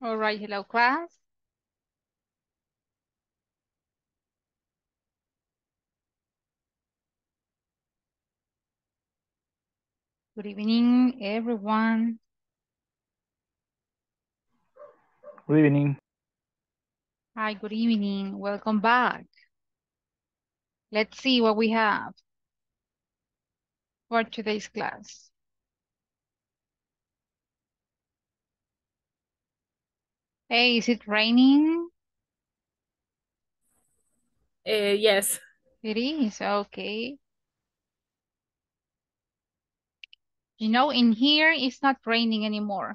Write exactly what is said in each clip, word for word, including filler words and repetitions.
All right, hello class. Good evening, everyone. Good evening. Hi, good evening. Welcome back. Let's see what we have for today's class. Hey, is it raining? Uh, yes. It is, okay. You know, in here it's not raining anymore.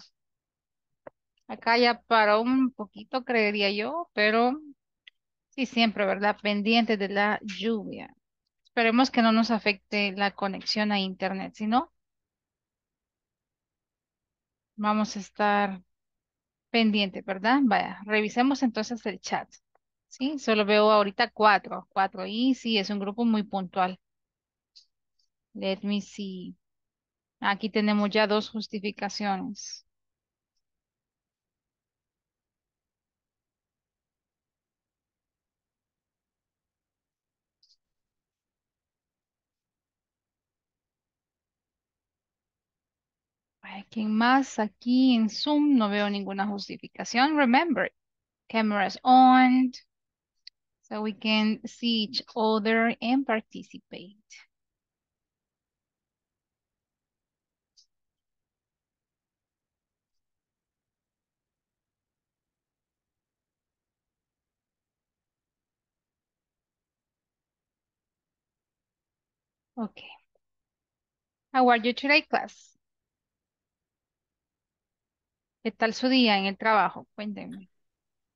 Acá ya paró un poquito, creería yo, pero sí siempre, ¿verdad? Pendiente de la lluvia. Esperemos que no nos afecte la conexión a internet, si no, vamos a estar pendiente, ¿verdad? Vaya, revisemos entonces el chat, ¿sí? Solo veo ahorita cuatro, cuatro, y sí, es un grupo muy puntual. Let me see. Aquí tenemos ya dos justificaciones. ¿Quién más? Aquí en Zoom no veo ninguna justificación. Remember, cameras on, so we can see each other and participate. Okay. How are you today, class? ¿Qué tal su día en el trabajo? Cuéntenme.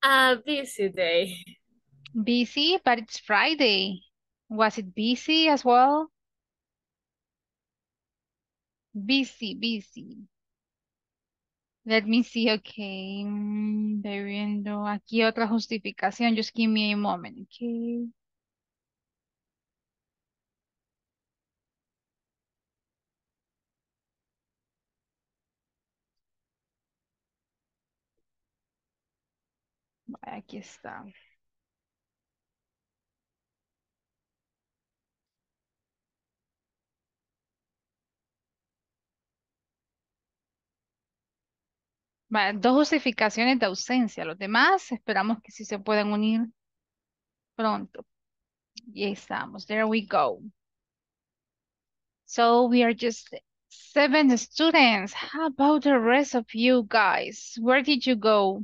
A busy day. Busy, but it's Friday. Was it busy as well? Busy, busy. Let me see, okay. Estoy viendo aquí otra justificación. Just give me a moment, okay. Aquí está. Vale, dos justificaciones de ausencia. Los demás esperamos que sí se puedan unir pronto. Y ahí estamos. There we go. So we are just seven students. How about the rest of you guys? Where did you go?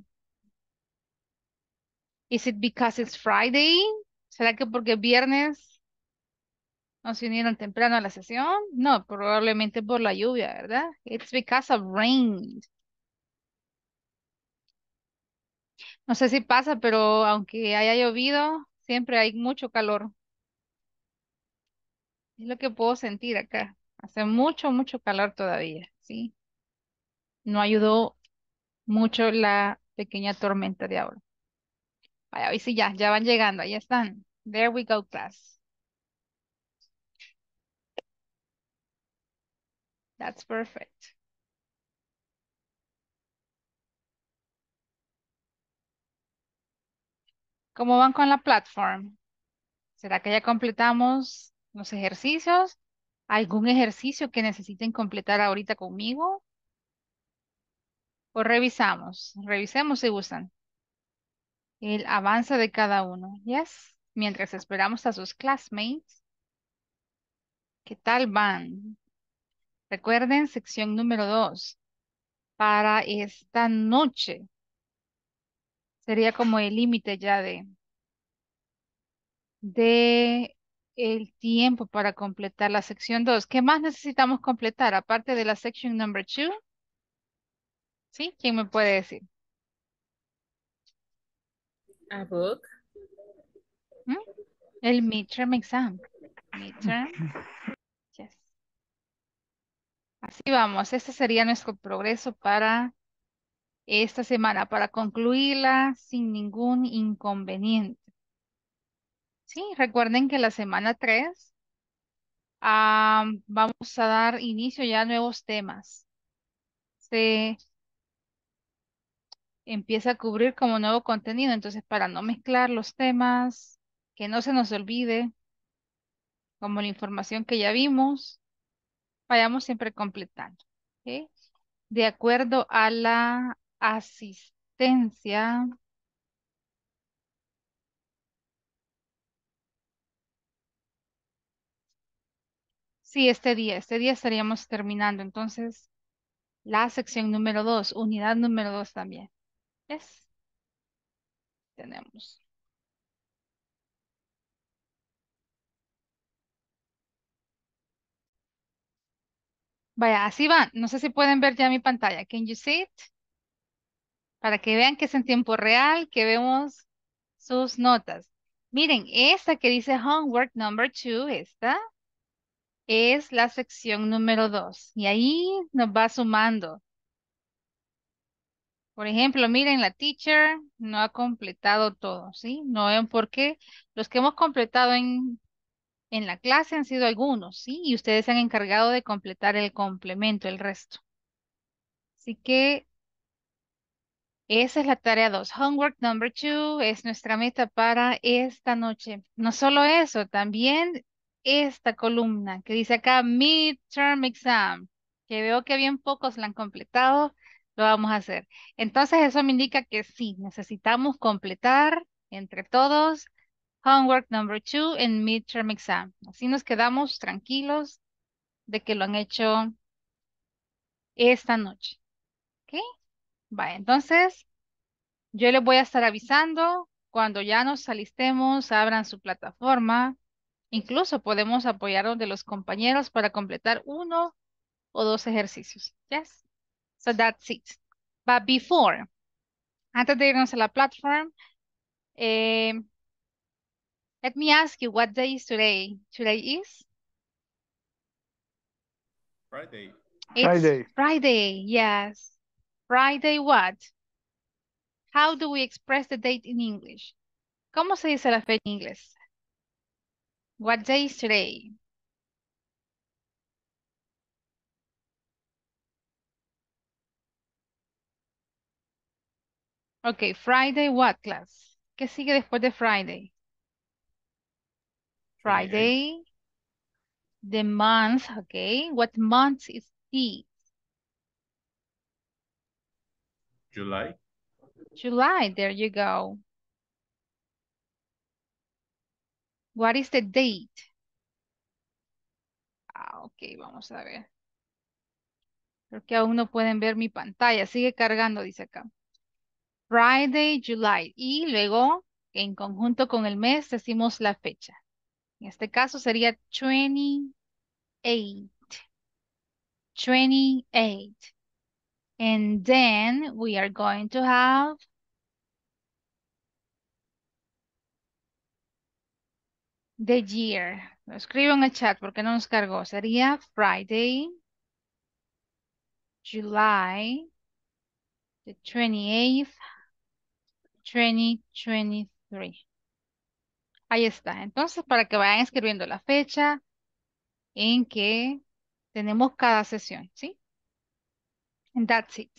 Is it because it's Friday? ¿Será que porque viernes no se unieron temprano a la sesión? No, probablemente por la lluvia, ¿verdad? It's because of rain. No sé si pasa, pero aunque haya llovido, siempre hay mucho calor. Es lo que puedo sentir acá. Hace mucho, mucho calor todavía, ¿sí? No ayudó mucho la pequeña tormenta de ahora. Vaya, hoy sí ya, ya van llegando, ahí están. There we go, class. That's perfect. ¿Cómo van con la platform? ¿Será que ya completamos los ejercicios? ¿Algún ejercicio que necesiten completar ahorita conmigo? ¿O revisamos? Revisemos si gustan el avance de cada uno, yes, mientras esperamos a sus classmates. ¿Qué tal van? Recuerden, sección número dos, para esta noche, sería como el límite ya de, de el tiempo para completar la sección dos. ¿Qué más necesitamos completar, aparte de la sección number two? ¿Sí? ¿Quién me puede decir? A book. Hmm? El midterm exam. Midterm. Yes. Así vamos. Este sería nuestro progreso para esta semana, para concluirla sin ningún inconveniente. Sí, recuerden que la semana tres um, vamos a dar inicio ya a nuevos temas. Se empieza a cubrir como nuevo contenido. Entonces, para no mezclar los temas, que no se nos olvide, como la información que ya vimos, vayamos siempre completando, ¿ok? De acuerdo a la asistencia sí, este día, este día estaríamos terminando. Entonces, la sección número dos, unidad número dos también. ¿Ves? Tenemos. Vaya, así van. No sé si pueden ver ya mi pantalla. Can you see it? Para que vean que es en tiempo real, que vemos sus notas. Miren, esta que dice homework number two, esta es la sección número dos. Y ahí nos va sumando. Por ejemplo, miren, la teacher no ha completado todo, ¿sí? No ven por qué. Los que hemos completado en, en la clase han sido algunos, ¿sí? Y ustedes se han encargado de completar el complemento, el resto. Así que esa es la tarea dos. Homework number two es nuestra meta para esta noche. No solo eso, también esta columna que dice acá midterm exam, que veo que bien pocos la han completado. Lo vamos a hacer. Entonces eso me indica que sí, necesitamos completar entre todos homework number two en midterm exam. Así nos quedamos tranquilos de que lo han hecho esta noche. ¿Ok? Vale, entonces yo les voy a estar avisando cuando ya nos alistemos, abran su plataforma. Incluso podemos apoyarnos de los compañeros para completar uno o dos ejercicios. ¿Yes? So that's it. But before, antes de irnos a la platform, eh, let me ask you, what day is today? Today is? Friday. It's Friday. Friday, yes. Friday what? How do we express the date in English? ¿Cómo se dice la fecha en inglés? What day is today? Okay, Friday what class? ¿Qué sigue después de Friday? Friday, the month, okay. What month is it? July. July, there you go. What is the date? Ah, okay, vamos a ver. Creo que aún no pueden ver mi pantalla. Sigue cargando, dice acá. Friday, July. Y luego, en conjunto con el mes, decimos la fecha. En este caso sería veintiocho. veintiocho. And then we are going to have the year. Lo escribo en el chat porque no nos cargó. Sería Friday, July. The twenty-eighth, twenty twenty-three. Ahí está. Entonces, para que vayan escribiendo la fecha en que tenemos cada sesión, ¿sí? And that's it.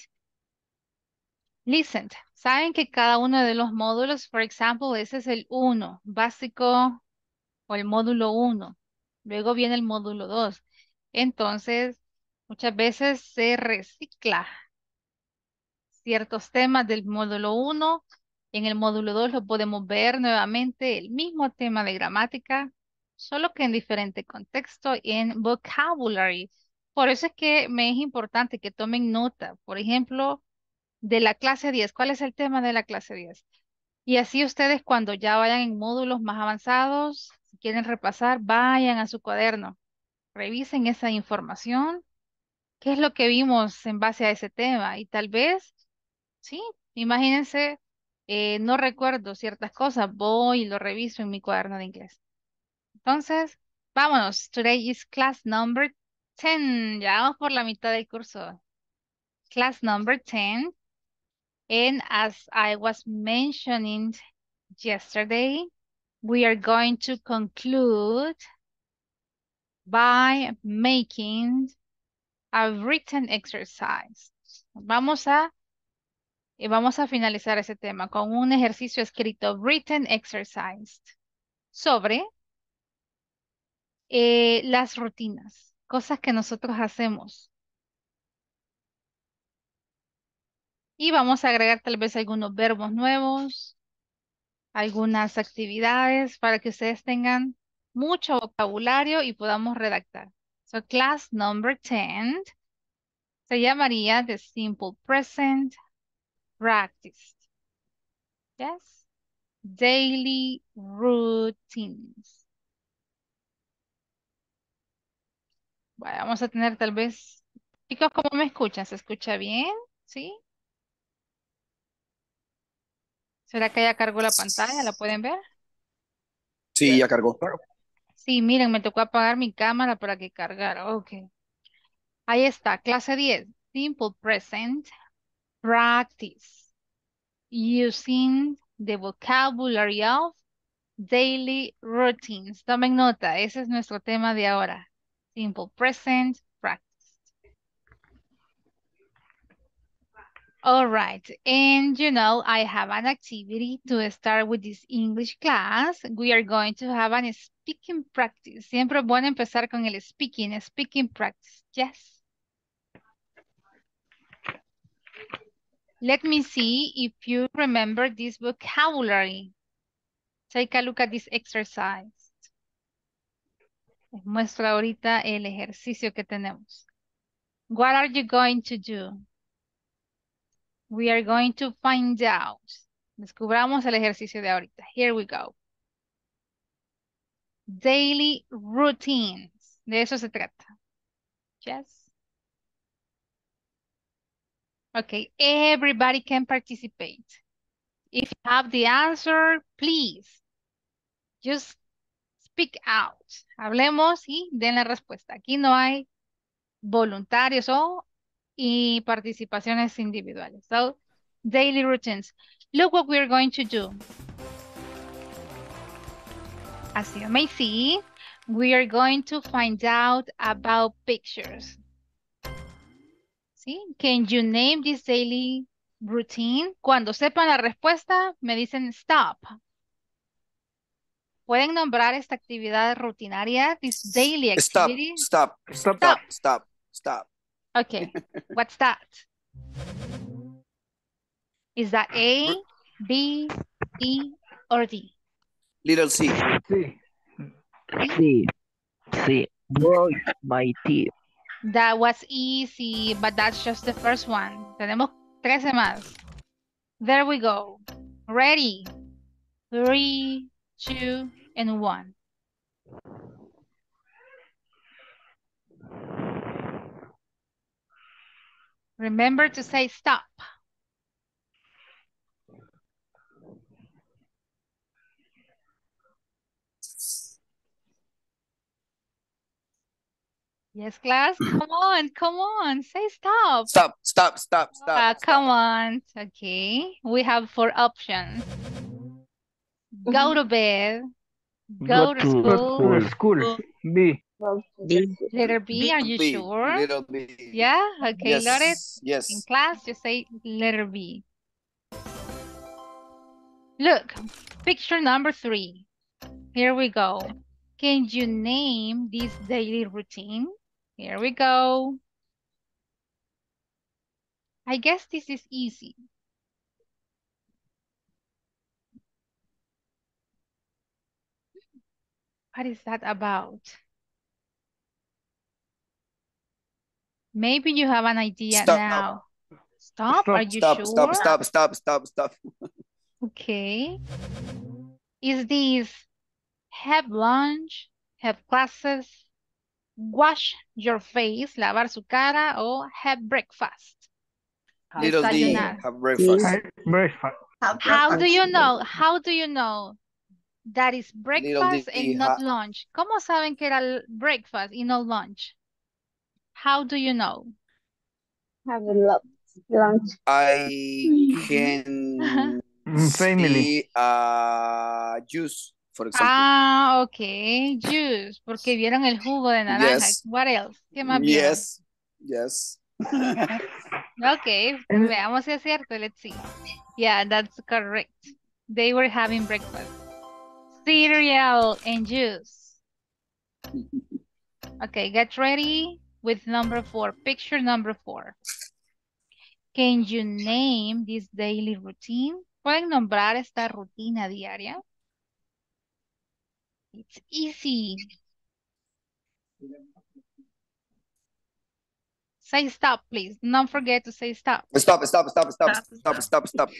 Listen. Saben que cada uno de los módulos, por ejemplo, ese es el uno, básico, o el módulo uno. Luego viene el módulo dos. Entonces, muchas veces se recicla ciertos temas del módulo uno, en el módulo dos lo podemos ver nuevamente, el mismo tema de gramática, solo que en diferente contexto, en vocabulary. Por eso es que me es importante que tomen nota, por ejemplo, de la clase diez. ¿Cuál es el tema de la clase diez? Y así ustedes cuando ya vayan en módulos más avanzados, si quieren repasar, vayan a su cuaderno, revisen esa información, qué es lo que vimos en base a ese tema y tal vez sí, imagínense, eh, no recuerdo ciertas cosas, voy y lo reviso en mi cuaderno de inglés. Entonces, vámonos. Today is class number ten. Ya vamos por la mitad del curso. Class number ten. And as I was mentioning yesterday, we are going to conclude by making a written exercise. Vamos a Y vamos a finalizar ese tema con un ejercicio escrito, written exercise, sobre eh, las rutinas, cosas que nosotros hacemos. Y vamos a agregar tal vez algunos verbos nuevos, algunas actividades para que ustedes tengan mucho vocabulario y podamos redactar. So class number ten se llamaría the simple present practice. Yes. Daily routines. Bueno, vamos a tener tal vez, chicos, ¿cómo me escuchan? ¿Se escucha bien? ¿Sí? ¿Será que ya cargó la pantalla? ¿La pueden ver? Sí, ya cargó. Sí, miren, me tocó apagar mi cámara para que cargara. Ok. Ahí está, clase diez. Simple present practice. Using the vocabulary of daily routines. Tomen nota, ese es nuestro tema de ahora. Simple present practice. All right. And you know, I have an activity to start with this English class. We are going to have an speaking practice. Siempre es bueno empezar con el speaking, speaking practice. Yes. Let me see if you remember this vocabulary. Take a look at this exercise. Les muestro ahorita el ejercicio que tenemos. What are you going to do? We are going to find out. Descubramos el ejercicio de ahorita. Here we go. Daily routines. De eso se trata. Yes. Okay, everybody can participate. If you have the answer, please just speak out. Hablemos y den la respuesta. Aquí no hay voluntarios o y participaciones individuales. So, daily routines. Look what we're going to do. As you may see, we are going to find out about pictures. ¿Sí? Can you name this daily routine? Cuando sepan la respuesta, me dicen stop. ¿Pueden nombrar esta actividad rutinaria? This daily activity. Stop, stop, stop, stop, stop. stop. Okay, what's that? Is that A, B, C, or D? Little C. C. C. C. Brush my teeth. That was easy, but that's just the first one. Tenemos trece más. There we go. Ready. Three, two, and one. Remember to say stop. Yes, class, come on, come on, say stop. Stop, stop, stop, stop. Uh, come on, okay. We have four options. Go to bed, go, go to, to school. Go to school, B. B. Letter B, are you B. sure? Little B. Yeah, okay, yes. Lourdes, yes. In class, just say letter B. Look, picture number three. Here we go. Can you name this daily routine? Here we go. I guess this is easy. What is that about? Maybe you have an idea stop, now. No. Stop? stop, are you stop, sure? Stop, stop, stop, stop, stop. Okay. Is this have lunch, have classes, wash your face, lavar su cara, o have breakfast? Little D, have breakfast. Have breakfast. How do you know? How do you know that is breakfast and not lunch? ¿Cómo saben que era breakfast y no lunch? How do you know? Have a lunch. I can see uh, juice. For example. Ah, okay, juice, porque vieron el jugo de naranja. Yes. What else? ¿Qué más vieron? Yes, yes. Okay, And veamos si es cierto. Let's see. Yeah, that's correct. They were having breakfast. Cereal and juice. Okay, get ready with number four. Picture number four. Can you name this daily routine? ¿Pueden nombrar esta rutina diaria? It's easy. Say stop, please. Don't forget to say stop. Stop, stop, stop, stop, stop, stop, stop.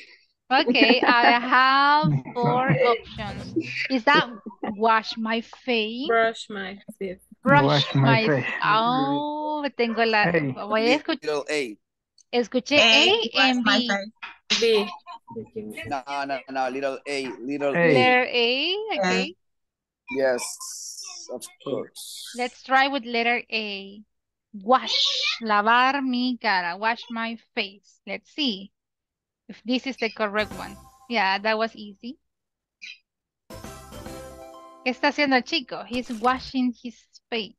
Okay, I have four options. Is that wash my face? Brush my teeth. Brush wash my face. Oh, tengo la... Hey. Voy a escuchar... Escuché A, A and B. B. No, no, no, little A, little A. Letter A, okay. Yes, of course. Let's try with letter A. Wash, lavar mi cara, wash my face. Let's see if this is the correct one. Yeah, that was easy. ¿Qué está haciendo el chico? He's washing his face.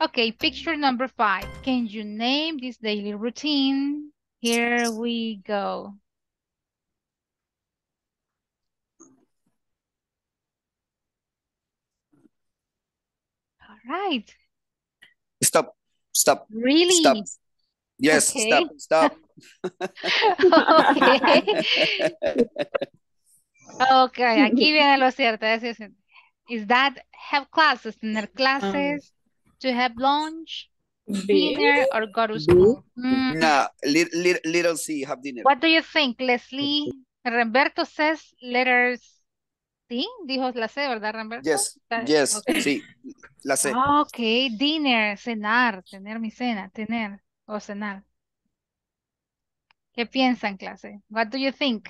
Okay, picture number five. Can you name this daily routine? Here we go. All right. Stop, stop. Really? Stop. Yes, okay. Stop, stop. Okay. Okay, aquí viene lo cierto. Is that have classes, tener clases? Um. To have lunch, B. dinner, or go to school? Mm. No, little, little, little C, have dinner. What do you think, Leslie? Remberto says letters C. Dijo la C, ¿verdad, Remberto? Yes, yes, okay. Sí, la C. Okay, dinner, cenar, tener mi cena, tener o cenar. ¿Qué piensan, clase? What do you think?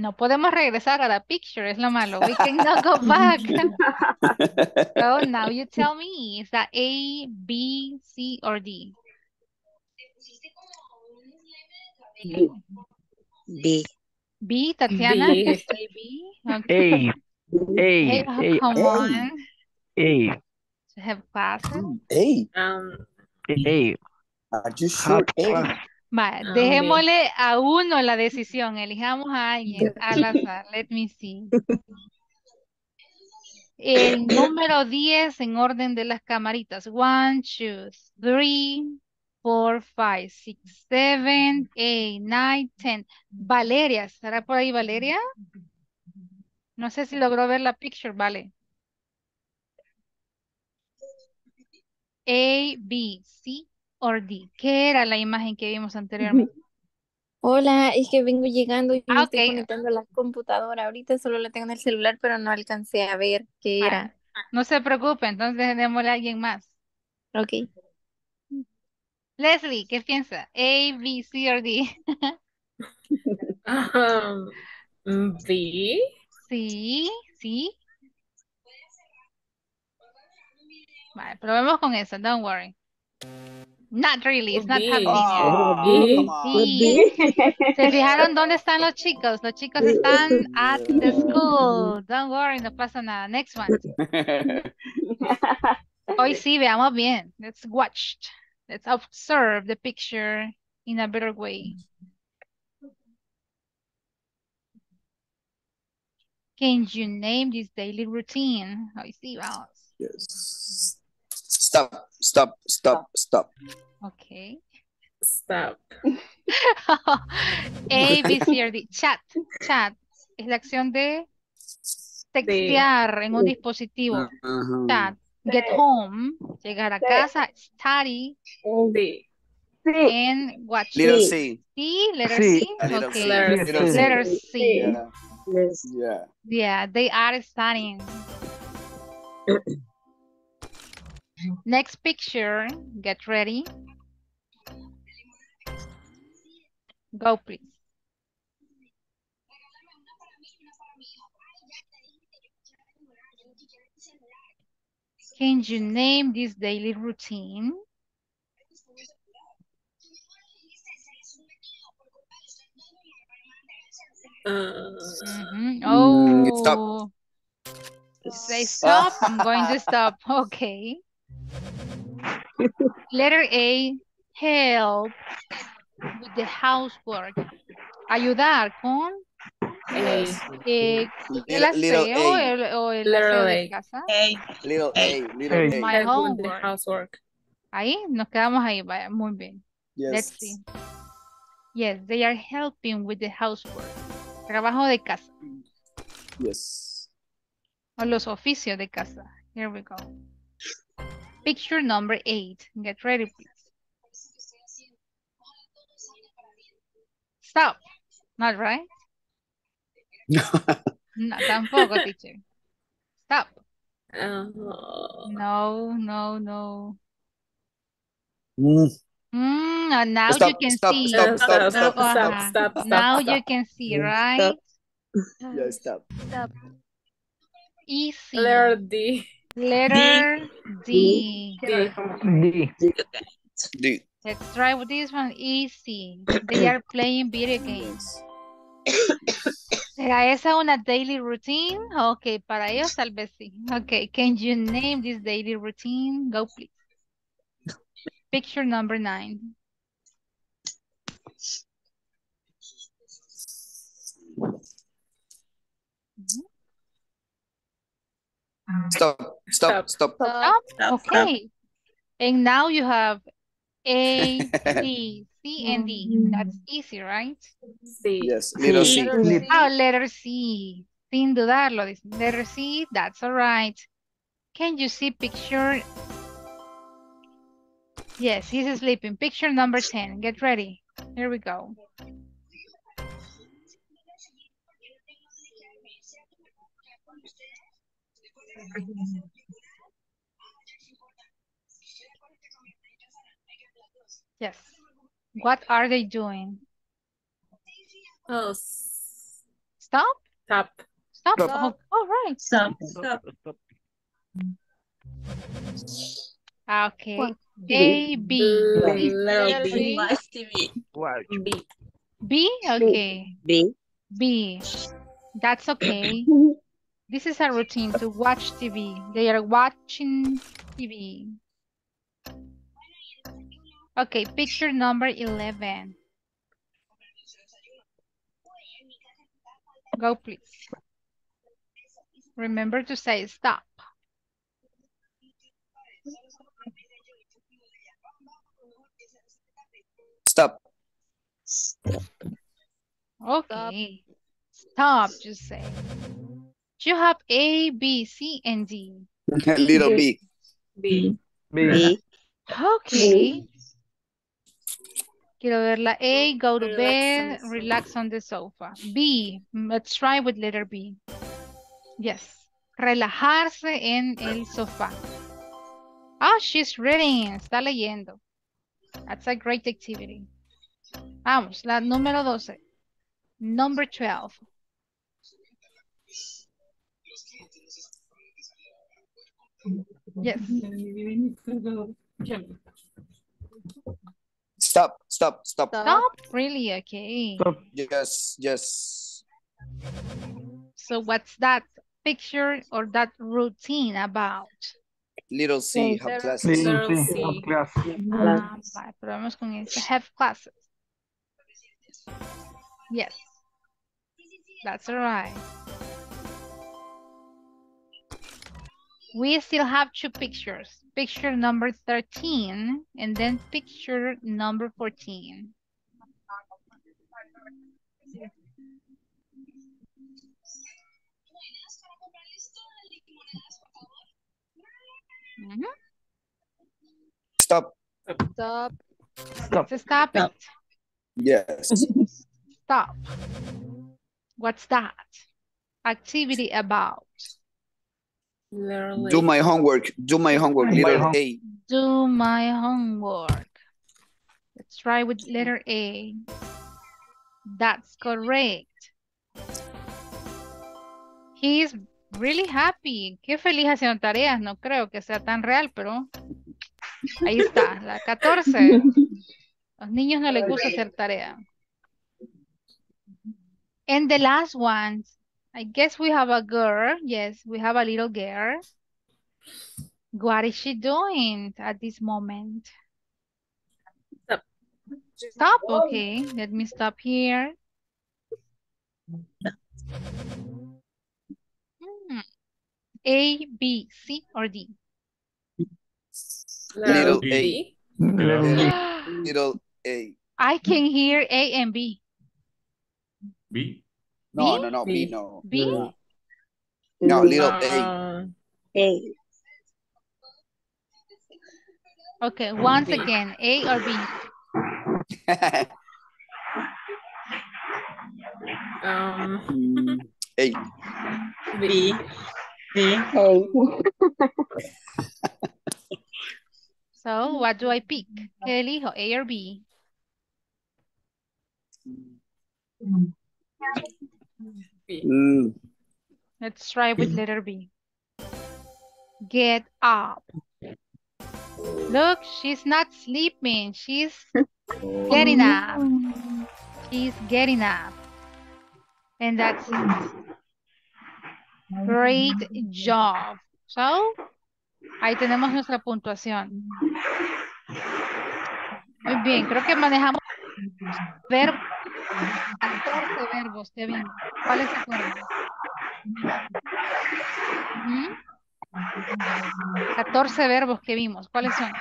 No podemos regresar a la picture, es lo malo. We cannot go back. So now you tell me, is that A, B, C, or D? B. B. B, Tatiana, B. Just say B. Okay. A. A. A. A. Come on. A. To have classes. A. Um, A. Are you sure A? Vale, oh, dejémosle man. a uno la decisión, elijamos a alguien al azar. Let me see. El número diez en orden de las camaritas. one, two, three, four, five, six, seven, eight, nine, ten. Valeria, ¿estará por ahí Valeria? No sé si logró ver la picture, vale. A, B, C. Ordi, ¿qué era la imagen que vimos anteriormente? Hola, es que vengo llegando y ah, okay. estoy conectando a la computadora. Ahorita solo la tengo en el celular, pero no alcancé a ver qué ah, era. No se preocupe, entonces démosle a alguien más. Ok. Leslie, ¿qué piensa? A, B, C o D. um, B. Sí, sí. Vale, probemos con eso, don't worry. Not really, it's not happening. Oh, sí. ¿Se fijaron dónde están los chicos? Los chicos están at the school. Don't worry, no pasa nada. Next one. Hoy sí, veamos bien. Let's watch. Let's observe the picture in a better way. Can you name this daily routine? Hoy sí, vamos. Yes. Stop, stop, stop, stop. Okay. Stop. A, B, C, or D. Chat, chat. Es la acción de textear de... en un dispositivo. Uh-huh. Chat. Get home. Llegar a casa. Study. D. And watch. Letter C. C, letter C. C. Okay. Letter C. Letter C. Yeah. Yeah, they are studying. Next picture, get ready. Go, please. Can you name this daily routine? Uh, mm-hmm. Oh, stop. Say stop. I'm going to stop. Okay. Letter A, help with the housework. Ayudar con el, eh, el aseo el, o el aseo de casa. A. Little A. Little A. My homework. Housework. Ahí, nos quedamos ahí. Vaya, muy bien. Yes. Let's see. Yes, they are helping with the housework. Trabajo de casa. Yes. O los oficios de casa. Here we go. Picture number eight. Get ready, please. Stop. Not right? No. No, tampoco, teacher. Stop. Uh, no, no, no. Mm. Mm, now stop, you can stop, see. Stop, stop, stop, uh-huh. stop, stop, stop. Now stop. You can see, right? Stop. Yeah, stop. Stop. Easy. Letter D. Letter D. D. D. D. D. Let's try with this one. Easy. They are playing video games. ¿Será esa una daily routine? Ok, para ellos tal vez sí. Ok, can you name this daily routine? Go, please. Picture number nine. Stop, stop, stop. Stop, stop. Stop. Okay. And now you have A, B, C, and D. That's easy, right? C. Yes, little C. C. Oh, letter C. Sin dudarlo, this letter C, that's all right. Can you see picture? Yes, he's sleeping. Picture number ten. Get ready. Here we go. Yes. What are they doing? Oh, stop. Stop. Stop. Stop. Oh, all right. Stop. Stop. Stop. Okay. What? A, B. B. Letter B. B. B. B? Okay. B. B. That's okay. This is a routine to watch T V. They are watching T V. Okay, picture number eleven. Go, please. Remember to say stop. Stop. Stop. Okay. Stop, just say. You have A, B, C, and D. Little B. B. B. Okay. Quiero ver la A, go to relax bed, on relax on the sofa. B, let's try with letter B. Yes. Relajarse en el sofá. Oh, she's reading. Está leyendo. That's a great activity. Vamos, la número doce. Number twelve. Yes. Stop, stop, stop. Stop, really? Okay. Stop. Yes, yes. So what's that picture or that routine about? Little C, have classes. Little C, have classes. Ah, vale, probamos con este. Have classes. Yes. That's all right. We still have two pictures. Picture number thirteen and then picture number fourteen. Mm-hmm. Stop. Stop. Stop. Let's stop it. Yes. Stop. What's that? Activity about. Literally. Do my homework. Do my homework. Do letter my home A. Do my homework. Let's try with letter A. That's correct. He's really happy. Qué feliz haciendo tareas. No creo que sea tan real, pero ahí está. La catorce. Los niños no les gusta hacer tarea. And the last one. I guess we have a girl. Yes, we have a little girl. What is she doing at this moment? Stop. Stop, okay. Let me stop here. Hmm. A, B, C, or D? Little A. Little A. I can hear A and B. B? No, B? no, no, B, B no. B? No, no little uh, A. A. Okay, once again, A or B? um, A. B. B. A. So, what do I pick? ¿Qué elijo? ¿A or B? B. Mm. Let's try with letter B. Get up. Look, she's not sleeping. She's getting up. She's getting up. And that's it. Great job. So, ahí tenemos nuestra puntuación. Muy bien, creo que manejamos verbos. catorce verbos, Kevin. ¿Cuáles se acuerdan? ¿Mm? catorce verbos que vimos. ¿Cuáles son?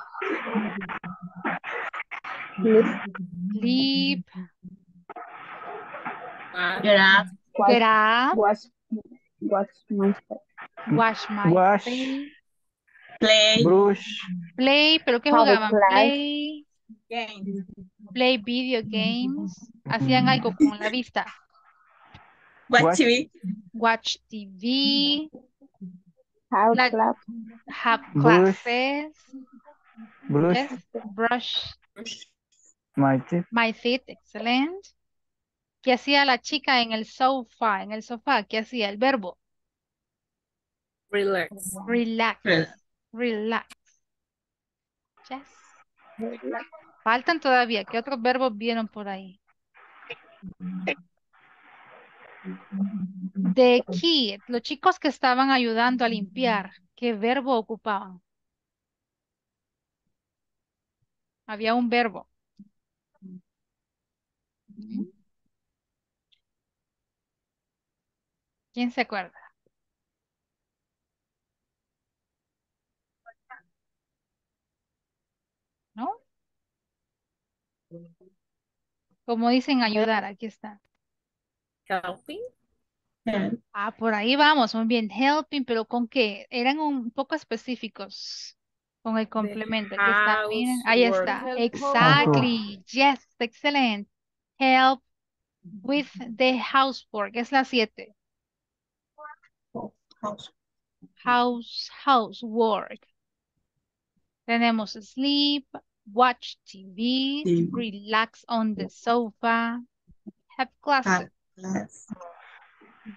Sleep. Grab. Grab. Wash. Wash my Wash my Wash. Play. Play. Brush. Play. ¿Pero qué jugaban? Play. Game. Play video games. Hacían algo con la vista. Watch T V. Watch T V. Have, like, class. have classes. Brush. Yes, brush. My teeth. My teeth, excelente. ¿Qué hacía la chica en el sofá? En el sofá, ¿qué hacía? El verbo. Relax. Relax. Relax. Relax. Yes. Relax. Faltan todavía. ¿Qué otros verbos vieron por ahí? The kid, los chicos que estaban ayudando a limpiar, ¿qué verbo ocupaban? Había un verbo. ¿Quién se acuerda? ¿No? Como dicen ayudar, aquí está. Helping. Ah, por ahí vamos, muy bien. Helping, pero ¿con qué? Eran un poco específicos con el complemento. Aquí está, miren. Ahí está. Exactly. Yes, excelente. Help with the housework. Es la siete. House, housework. Tenemos sleep, watch T V, relax on the sofa, have classes. Let's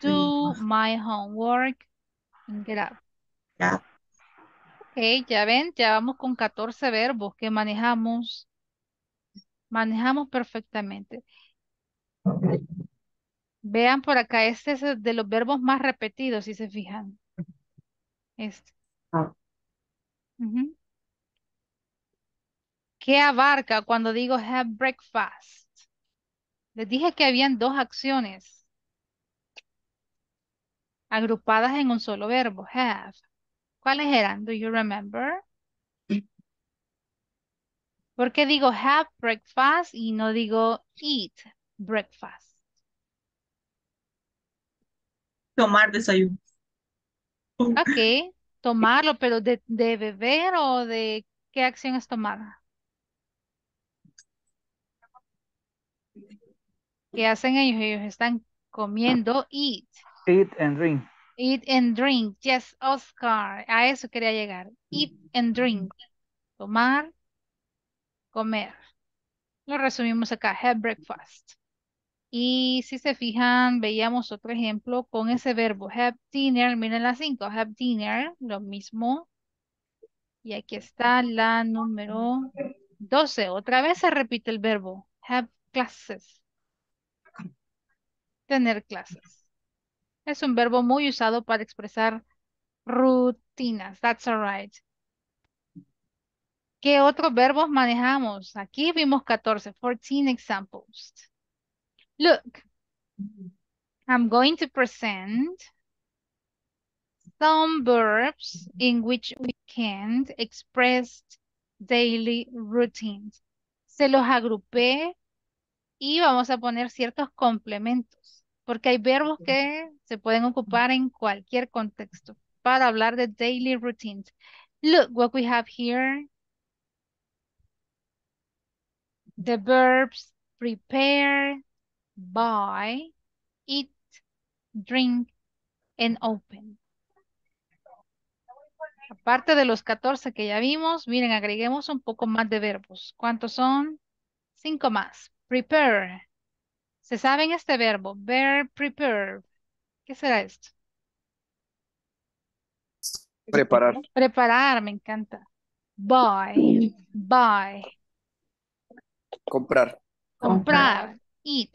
do my homework and get up. Yeah. Ok, ya ven, ya vamos con catorce verbos que manejamos. Manejamos perfectamente. Vean por acá, este es de los verbos más repetidos, si se fijan. Este. Ah. Uh-huh. ¿Qué abarca cuando digo have breakfast? Les dije que habían dos acciones agrupadas en un solo verbo, have. ¿Cuáles eran? Do you remember? ¿Por qué digo have breakfast y no digo eat breakfast? Tomar desayuno. Ok, tomarlo, pero de, de beber o de qué acción es tomada. ¿Qué hacen ellos? Ellos están comiendo, eat. Eat and drink. Eat and drink. Yes, Oscar. A eso quería llegar. Eat and drink. Tomar, comer. Lo resumimos acá. Have breakfast. Y si se fijan, veíamos otro ejemplo con ese verbo. Have dinner. Miren las cinco. Have dinner. Lo mismo. Y aquí está la número doce. Otra vez se repite el verbo. Have classes. Tener clases. Es un verbo muy usado para expresar rutinas. That's all right. ¿Qué otros verbos manejamos? Aquí vimos catorce, catorce examples. Look, I'm going to present some verbs in which we can express daily routines. Se los agrupé y vamos a poner ciertos complementos, porque hay verbos que se pueden ocupar en cualquier contexto para hablar de daily routines. Look what we have here. The verbs prepare, buy, eat, drink, and open. Aparte de los catorce que ya vimos, miren, agreguemos un poco más de verbos. ¿Cuántos son? Cinco más. Prepare. ¿Se saben este verbo? Verb prepare. ¿Qué será esto? Preparar. Preparar, me encanta. Buy. Buy. Comprar. Comprar. Eat.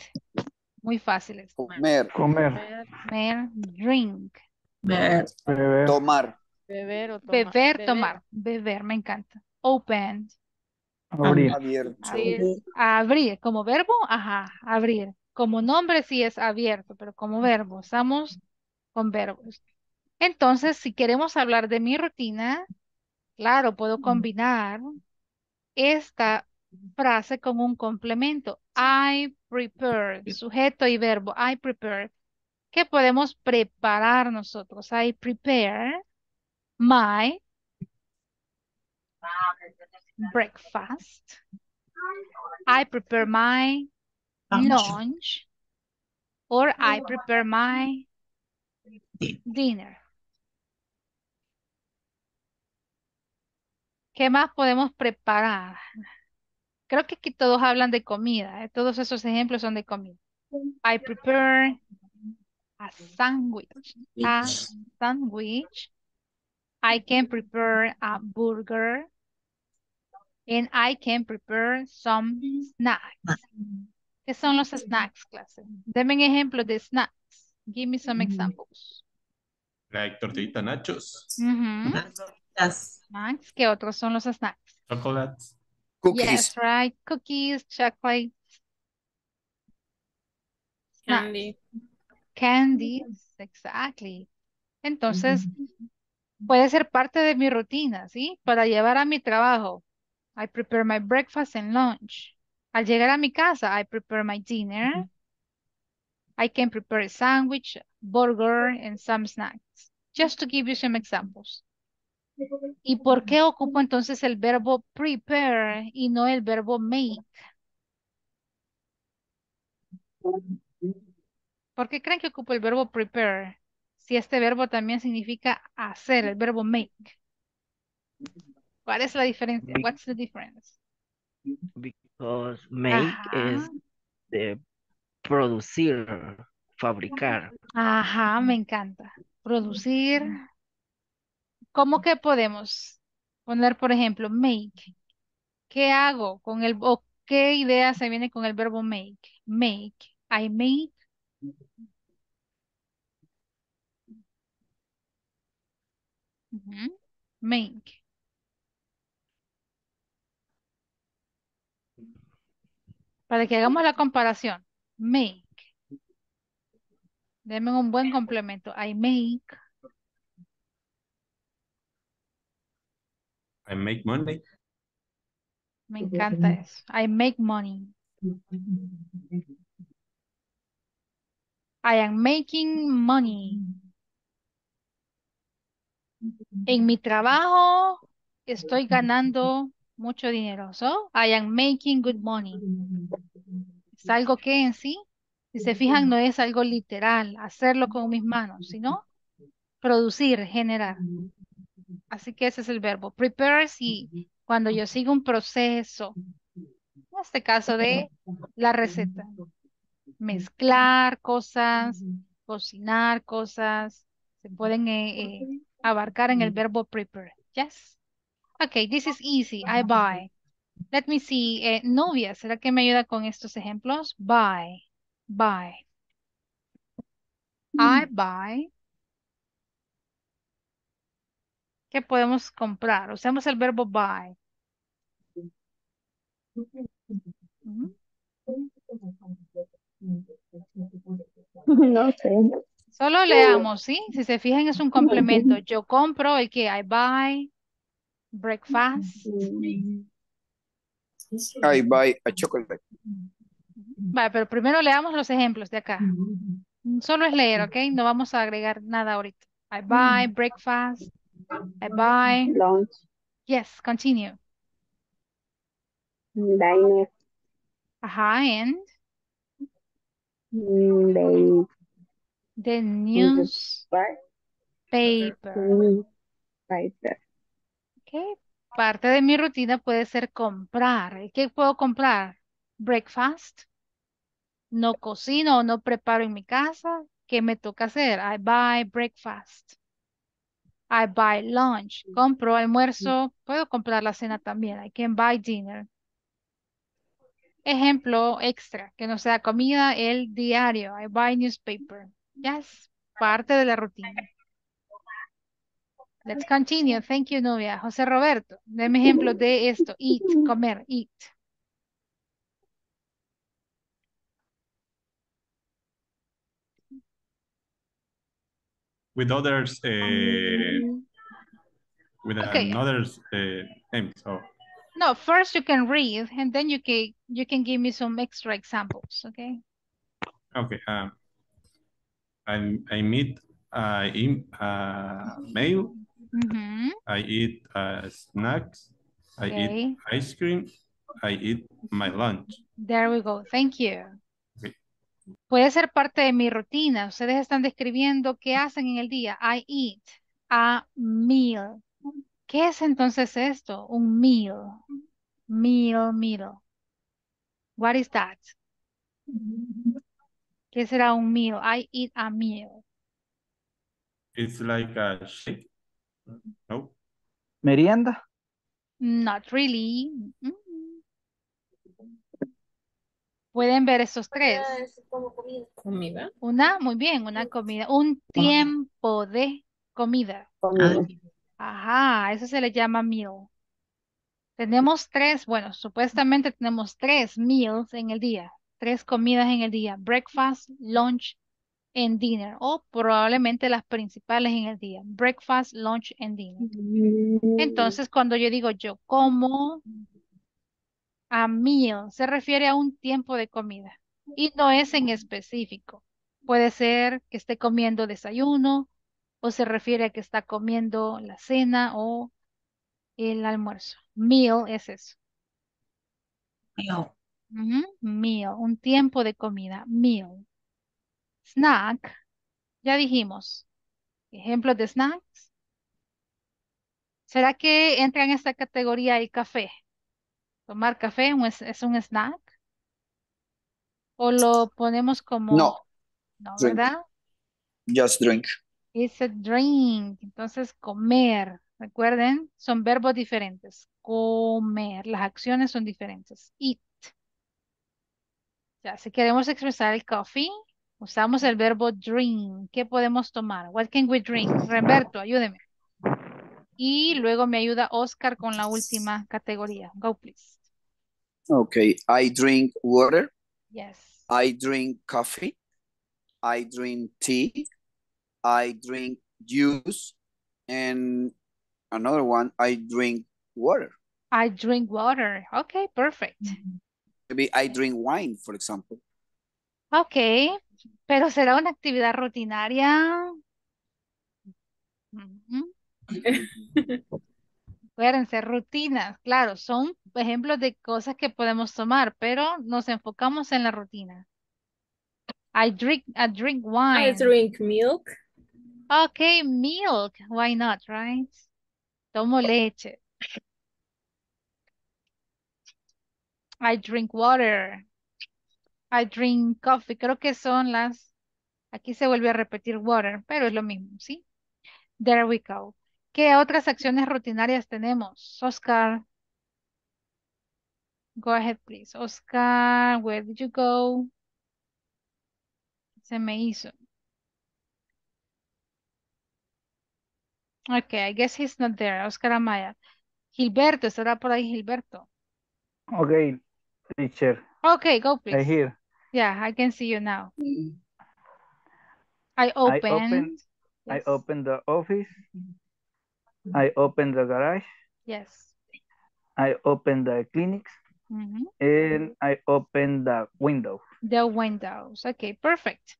Muy fácil esto. Comer. Comer. Comer. Drink. Beber. Beber. Tomar. Beber o tomar. Beber, Beber, tomar. Beber, me encanta. Open. Abrir. Abierto. Abrir. Abrir. Como verbo, ajá, abrir. Como nombre sí es abierto, pero como verbo, estamos con verbos. Entonces, si queremos hablar de mi rutina, claro, puedo combinar esta frase con un complemento. I prepare, sujeto y verbo. I prepare. ¿Qué podemos preparar nosotros? I prepare my breakfast. I prepare my lunch. Or I prepare my dinner. ¿Qué más podemos preparar? Creo que aquí todos hablan de comida, ¿eh? Todos esos ejemplos son de comida. I prepare a sandwich. A sandwich. I can prepare a burger. And I can prepare some snacks. ¿Qué son los snacks, clase? Denme ejemplos de snacks. Give me some examples. Like tortillita, nachos. Uh-huh. Nachos. Snacks. ¿Qué otros son los snacks? Chocolates. Cookies. Yes, right. Cookies, chocolate. Candy. Candies, exactly. Entonces, mm-hmm. puede ser parte de mi rutina, ¿sí? Para llevar a mi trabajo. I prepare my breakfast and lunch. Al llegar a mi casa, I prepare my dinner. Mm-hmm. I can prepare a sandwich, burger, and some snacks. Just to give you some examples. ¿Y por qué ocupo entonces el verbo prepare y no el verbo make? ¿Por qué creen que ocupo el verbo prepare? Si este verbo también significa hacer, el verbo make. ¿Cuál es la diferencia? What's the difference? Because make Ajá. es de producir, fabricar. Ajá, me encanta. Producir. ¿Cómo que podemos poner, por ejemplo, make? ¿Qué hago con el, o qué idea se viene con el verbo make? Make. I make. Uh-huh. Make. Para que hagamos la comparación. Make. Denme un buen complemento. I make. I make money. Me encanta eso. I make money. I am making money. En mi trabajo estoy ganando mucho dinero. So, I am making good money. Es algo que en sí, si se fijan, no es algo literal, hacerlo con mis manos, sino producir, generar. Así que ese es el verbo. Prepare, sí, cuando yo sigo un proceso. En este caso de la receta. Mezclar cosas, cocinar cosas. Se pueden eh, eh, abarcar en el verbo prepare. Yes. Okay, this is easy. I buy. Let me see. Eh, Novia, ¿será que me ayuda con estos ejemplos? Buy. Buy. I buy. ¿Qué podemos comprar? Usamos el verbo buy. Ujú. No sé. Solo leamos, ¿sí? Si se fijan, es un complemento. Yo compro, el que I buy, breakfast. I buy a chocolate. Vale, pero primero leamos los ejemplos de acá. Solo es leer, ¿ok? No vamos a agregar nada ahorita. I buy, breakfast, I buy. Lunch. Yes, continue. Diner. Ajá, and? They. The news paper. Paper. Okay. Parte de mi rutina puede ser comprar. ¿Qué puedo comprar? Breakfast. No cocino o no preparo en mi casa. ¿Qué me toca hacer? I buy breakfast. I buy lunch. Compro almuerzo. Puedo comprar la cena también. I can buy dinner. Ejemplo extra, que no sea comida, el diario. I buy newspaper. Yes, parte de la rutina. Let's continue. Thank you, Nubia. José Roberto, deme ejemplo de esto. Eat, comer, eat. With others, eh, with okay. another eh, name, so. No, first you can read, and then you can you can give me some extra examples, okay? Okay. Um, I I meet uh, in, uh meal. Mm-hmm. I eat uh, snacks. I okay. eat ice cream. I eat my lunch. There we go. Thank you. Okay. Puede ser parte de mi rutina. Ustedes están describiendo qué hacen en el día. I eat a meal. ¿Qué es entonces esto? Un meal. Meal, meal. What is that? ¿Qué será un meal? I eat a meal. It's like a shake. No. ¿Merienda? Not really. Mm-hmm. ¿Pueden ver estos tres? ¿Comida? Una, muy bien, una comida. Un tiempo de comida. Comida. Ah. Ajá, eso se le llama meal. Tenemos tres, bueno, supuestamente tenemos tres meals en el día. Tres comidas en el día. Breakfast, lunch, and dinner. O probablemente las principales en el día. Breakfast, lunch, and dinner. Entonces, cuando yo digo yo como a meal, se refiere a un tiempo de comida. Y no es en específico. Puede ser que esté comiendo desayuno, o se refiere a que está comiendo la cena o el almuerzo. Meal es eso. Meal. Mm-hmm. Meal, un tiempo de comida. Meal. Snack, ya dijimos. Ejemplos de snacks. ¿Será que entra en esta categoría el café? ¿Tomar café es un snack? ¿O lo ponemos como... No. No, drink. ¿Verdad? Just drink. It's a drink. Entonces, comer. Recuerden, son verbos diferentes. Comer. Las acciones son diferentes. Eat. Ya, si queremos expresar el coffee, usamos el verbo drink. ¿Qué podemos tomar? What can we drink? Roberto, ayúdeme. Y luego me ayuda Oscar con la última categoría. Go, please. Okay. I drink water. Yes. I drink coffee. I drink tea. I drink juice, and another one, I drink water. I drink water. Okay, perfect. Maybe I drink wine, for example. Okay, pero será una actividad rutinaria. Mm-hmm. Acuérdense, rutinas, claro, son ejemplos de cosas que podemos tomar, pero nos enfocamos en la rutina. I drink, I drink wine. I drink milk. Okay, milk. Why not, right? Tomo leche. I drink water. I drink coffee. Creo que son las... Aquí se vuelve a repetir water, pero es lo mismo, ¿sí? There we go. ¿Qué otras acciones rutinarias tenemos? Oscar. Go ahead, please. Oscar, where did you go? Se me hizo. Okay, I guess he's not there. Oscar Amaya. Gilberto, estará por ahí Gilberto. Okay, teacher. Okay, go please. I hear. Yeah, I can see you now. I opened. I opened, yes. I opened the office. I opened the garage. Yes. I opened the clinics. Mm-hmm. And I opened the window. The windows. Okay, perfect.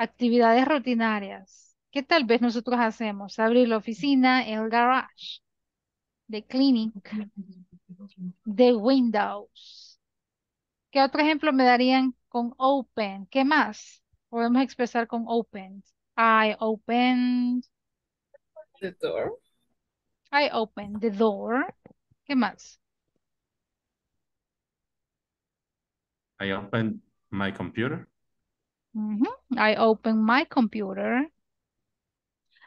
Actividades rutinarias que tal vez nosotros hacemos. Abrir la oficina, el garage, the clinic, the windows. ¿Qué otro ejemplo me darían con open? ¿Qué más podemos expresar con open? I opened the door. I opened the door. ¿Qué más? I opened my computer. Mm-hmm. I opened my computer.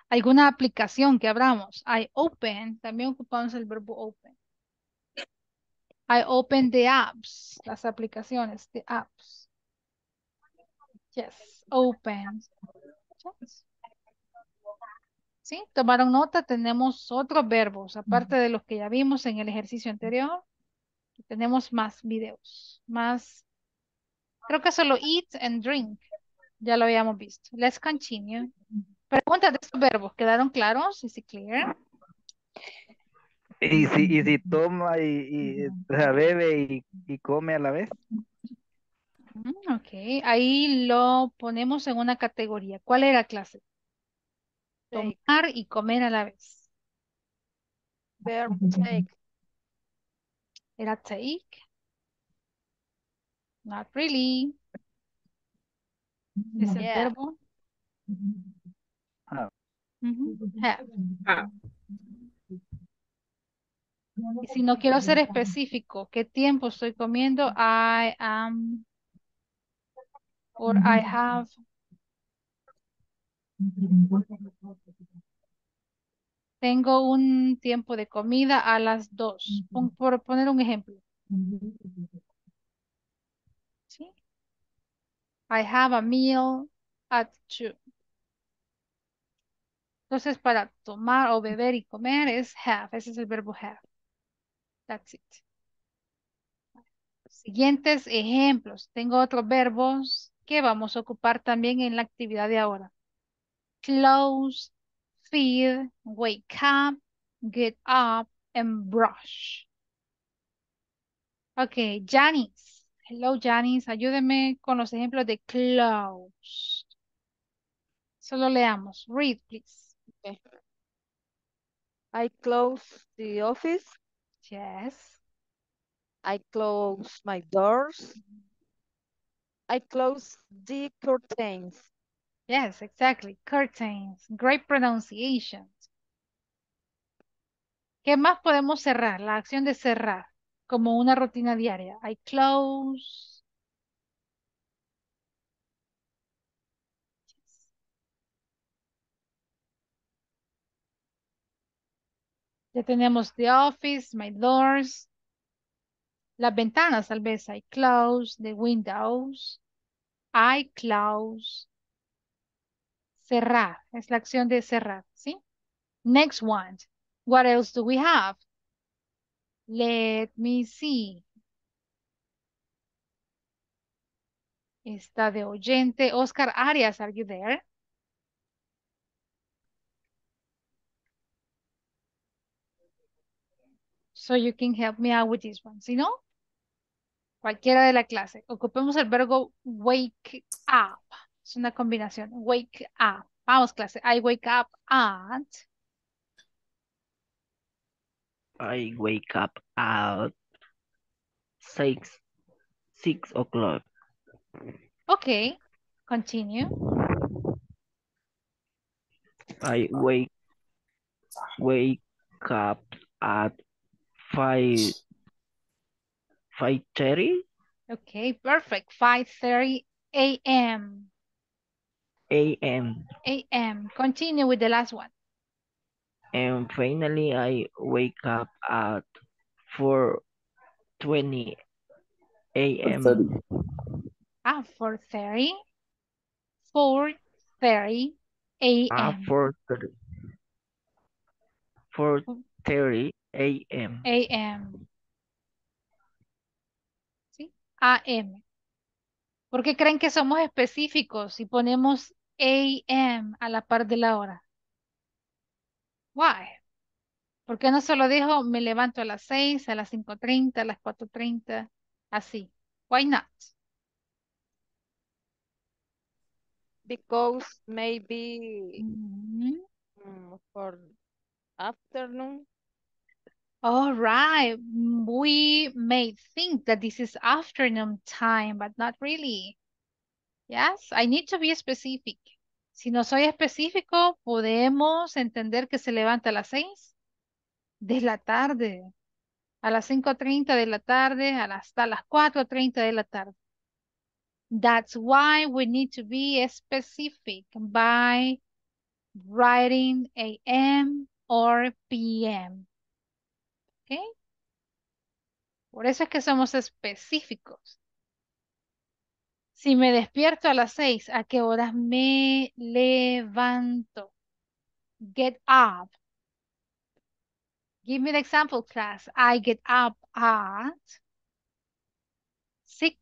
Alguna aplicación que abramos. I open. También ocupamos el verbo open. I opened the apps. Las aplicaciones. The apps. Yes. Open. Yes. ¿Sí? Tomaron nota. Tenemos otros verbos. Aparte de los que ya vimos en el ejercicio anterior. Tenemos más videos. Más. Creo que solo eat and drink. Ya lo habíamos visto. Let's continue. Preguntas de estos verbos. ¿Quedaron claros? ¿Is it clear? ¿Y si, y si toma y, y bebe y, y come a la vez? Ok. Ahí lo ponemos en una categoría. ¿Cuál era clase? Tomar y comer a la vez. Verb take. Era take. Not really. Es el yeah. verbo. Have. Mm-hmm. Have. Have. Y si no quiero ser específico, ¿qué tiempo estoy comiendo? I am or I have. Tengo un tiempo de comida a las dos. Por poner un ejemplo. I have a meal at two. Entonces, para tomar o beber y comer es have. Ese es el verbo have. That's it. Siguientes ejemplos. Tengo otros verbos que vamos a ocupar también en la actividad de ahora. Close, feed, wake up, get up, and brush. Ok, Janice. Hello, Janice. Ayúdeme con los ejemplos de closed. Solo leamos. Read, please. Okay. I closed the office. Yes. I closed my doors. I closed the curtains. Yes, exactly. Curtains. Great pronunciation. ¿Qué más podemos cerrar? La acción de cerrar. Como una rutina diaria. I close. Yes. Ya tenemos the office, my doors. Las ventanas tal vez. I close the windows. I close. Cerrar. Es la acción de cerrar. ¿Sí? Next one. What else do we have? Let me see. Está de oyente. Oscar Arias, are you there? So you can help me out with this one. Si no, cualquiera de la clase. Ocupemos el verbo wake up. Es una combinación. Wake up. Vamos, clase. I wake up at... I wake up at six, six o'clock. Okay, continue. I wake wake up at five five thirty. Okay, perfect. Five thirty a.m. A.m. A.m. Continue with the last one. And finally, I wake up at four twenty a m Ah, four thirty. four thirty a m Ah, four thirty a m a m ¿Sí? A M. ¿Por qué creen que somos específicos si ponemos A M a la par de la hora? Why? ¿Por qué no solo dijo me levanto a las seis, a las cinco treinta, a las cuatro treinta, así? Why not? Because maybe mm-hmm. um, for afternoon. All right. We may think that this is afternoon time, but not really. Yes, I need to be specific. Si no soy específico, podemos entender que se levanta a las seis de la tarde, a las cinco treinta de la tarde, hasta las cuatro treinta de la tarde. That's why we need to be specific by writing A M or P M. ¿Okay? Por eso es que somos específicos. Si me despierto a las seis, ¿a qué horas me levanto? Get up. Give me the example, class. I get up at six.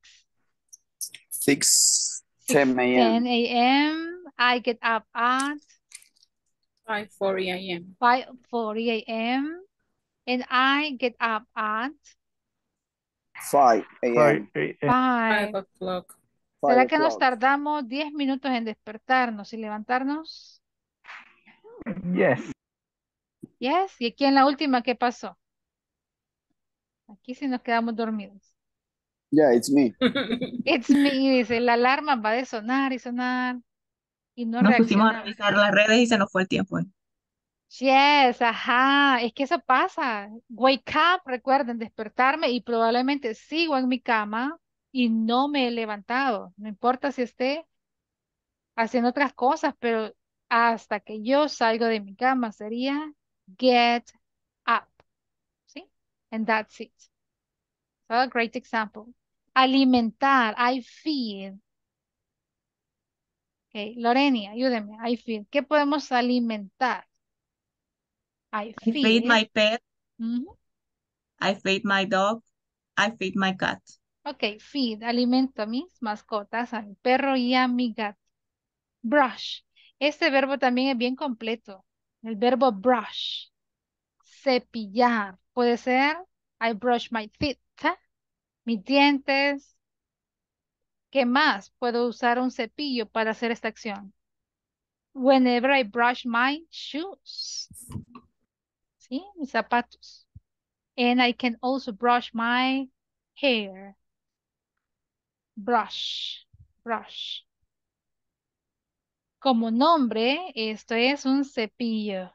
six, ten a m ten a m I get up at five forty a m five forty a m And I get up at five a m five o'clock. ¿Será que nos tardamos diez minutos en despertarnos y levantarnos? Yes. Yes. Y aquí en la última, ¿qué pasó? Aquí sí nos quedamos dormidos. Yeah, it's me. It's me, dice, la alarma va a sonar y sonar. Y no nos pusimos a revisar las redes y se nos fue el tiempo. ¿Eh? Yes, ajá, es que eso pasa. Wake up, recuerden, despertarme y probablemente sigo en mi cama y no me he levantado. No importa si esté haciendo otras cosas, pero hasta que yo salgo de mi cama sería get up. ¿Sí? And that's it. So a great example. Alimentar, I feed. Okay, Lorenia, ayúdeme, I feed. ¿Qué podemos alimentar? I feed. I feed my pet. Mm-hmm. I feed my dog. I feed my cat. Ok, feed, alimento a mis mascotas, a mi perro y a mi gato. Brush. Este verbo también es bien completo. El verbo brush. Cepillar. Puede ser, I brush my teeth. Mis dientes. ¿Qué más? Puedo usar un cepillo para hacer esta acción. Whenever I brush my shoes. ¿Sí? Mis zapatos. And I can also brush my hair. Brush. Brush. Como nombre, esto es un cepillo.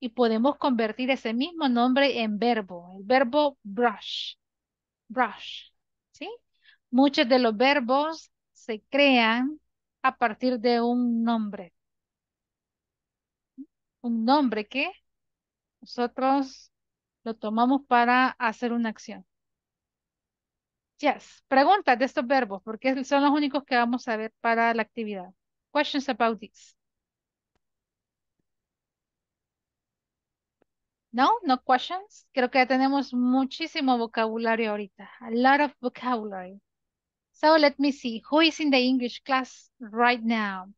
Y podemos convertir ese mismo nombre en verbo. El verbo brush. Brush. ¿Sí? Muchos de los verbos se crean a partir de un nombre. Un nombre que nosotros lo tomamos para hacer una acción. Yes. Preguntas de estos verbos, porque son los únicos que vamos a ver para la actividad. Questions about this. No, no questions. Creo que ya tenemos muchísimo vocabulario ahorita. A lot of vocabulary. So let me see. Who is in the English class right now?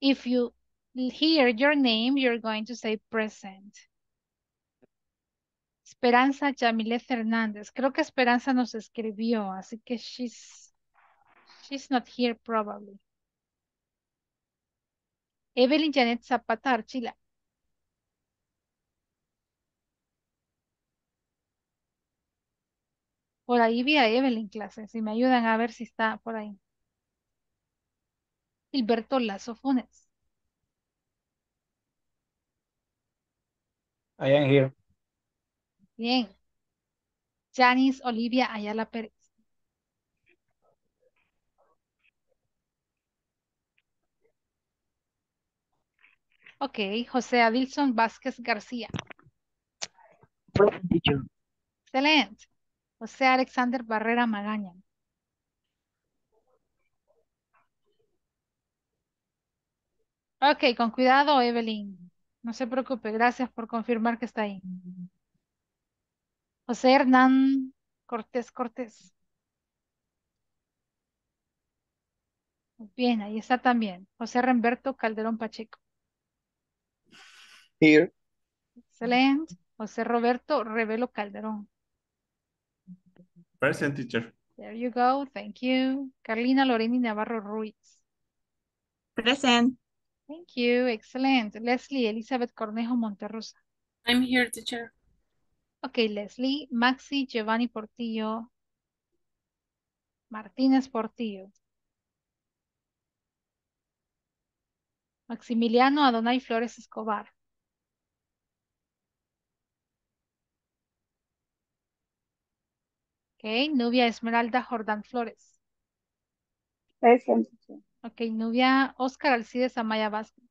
If you hear your name, you're going to say present. Esperanza Yamileth Hernández. Creo que Esperanza nos escribió, así que she's, she's not here probably. Evelyn Janet Zapata Archila. Por ahí vi a Evelyn clase, si me ayudan a ver si está por ahí. Gilberto Lazo Funes. I am here. Bien. Janice Olivia Ayala Pérez. Ok, José Adilson Vázquez García. Excelente. José Alexander Barrera Magaña. Ok, con cuidado, Evelyn. No se preocupe, gracias por confirmar que está ahí. José Hernán Cortés Cortés. Bien, ahí está también. José Remberto Calderón Pacheco. Here. Excelente. José Roberto Revelo Calderón. Present, teacher. There you go. Thank you. Carlina Loreni Navarro Ruiz. Present. Thank you. Excellent. Leslie Elizabeth Cornejo Monterrosa. I'm here, teacher. Okay, Leslie. Maxi Giovanni Portillo. Martínez Portillo. Maximiliano Adonai Flores Escobar. Okay, Nubia Esmeralda Jordán Flores. Present. Ok, Nubia Oscar Alcides Amaya Vázquez.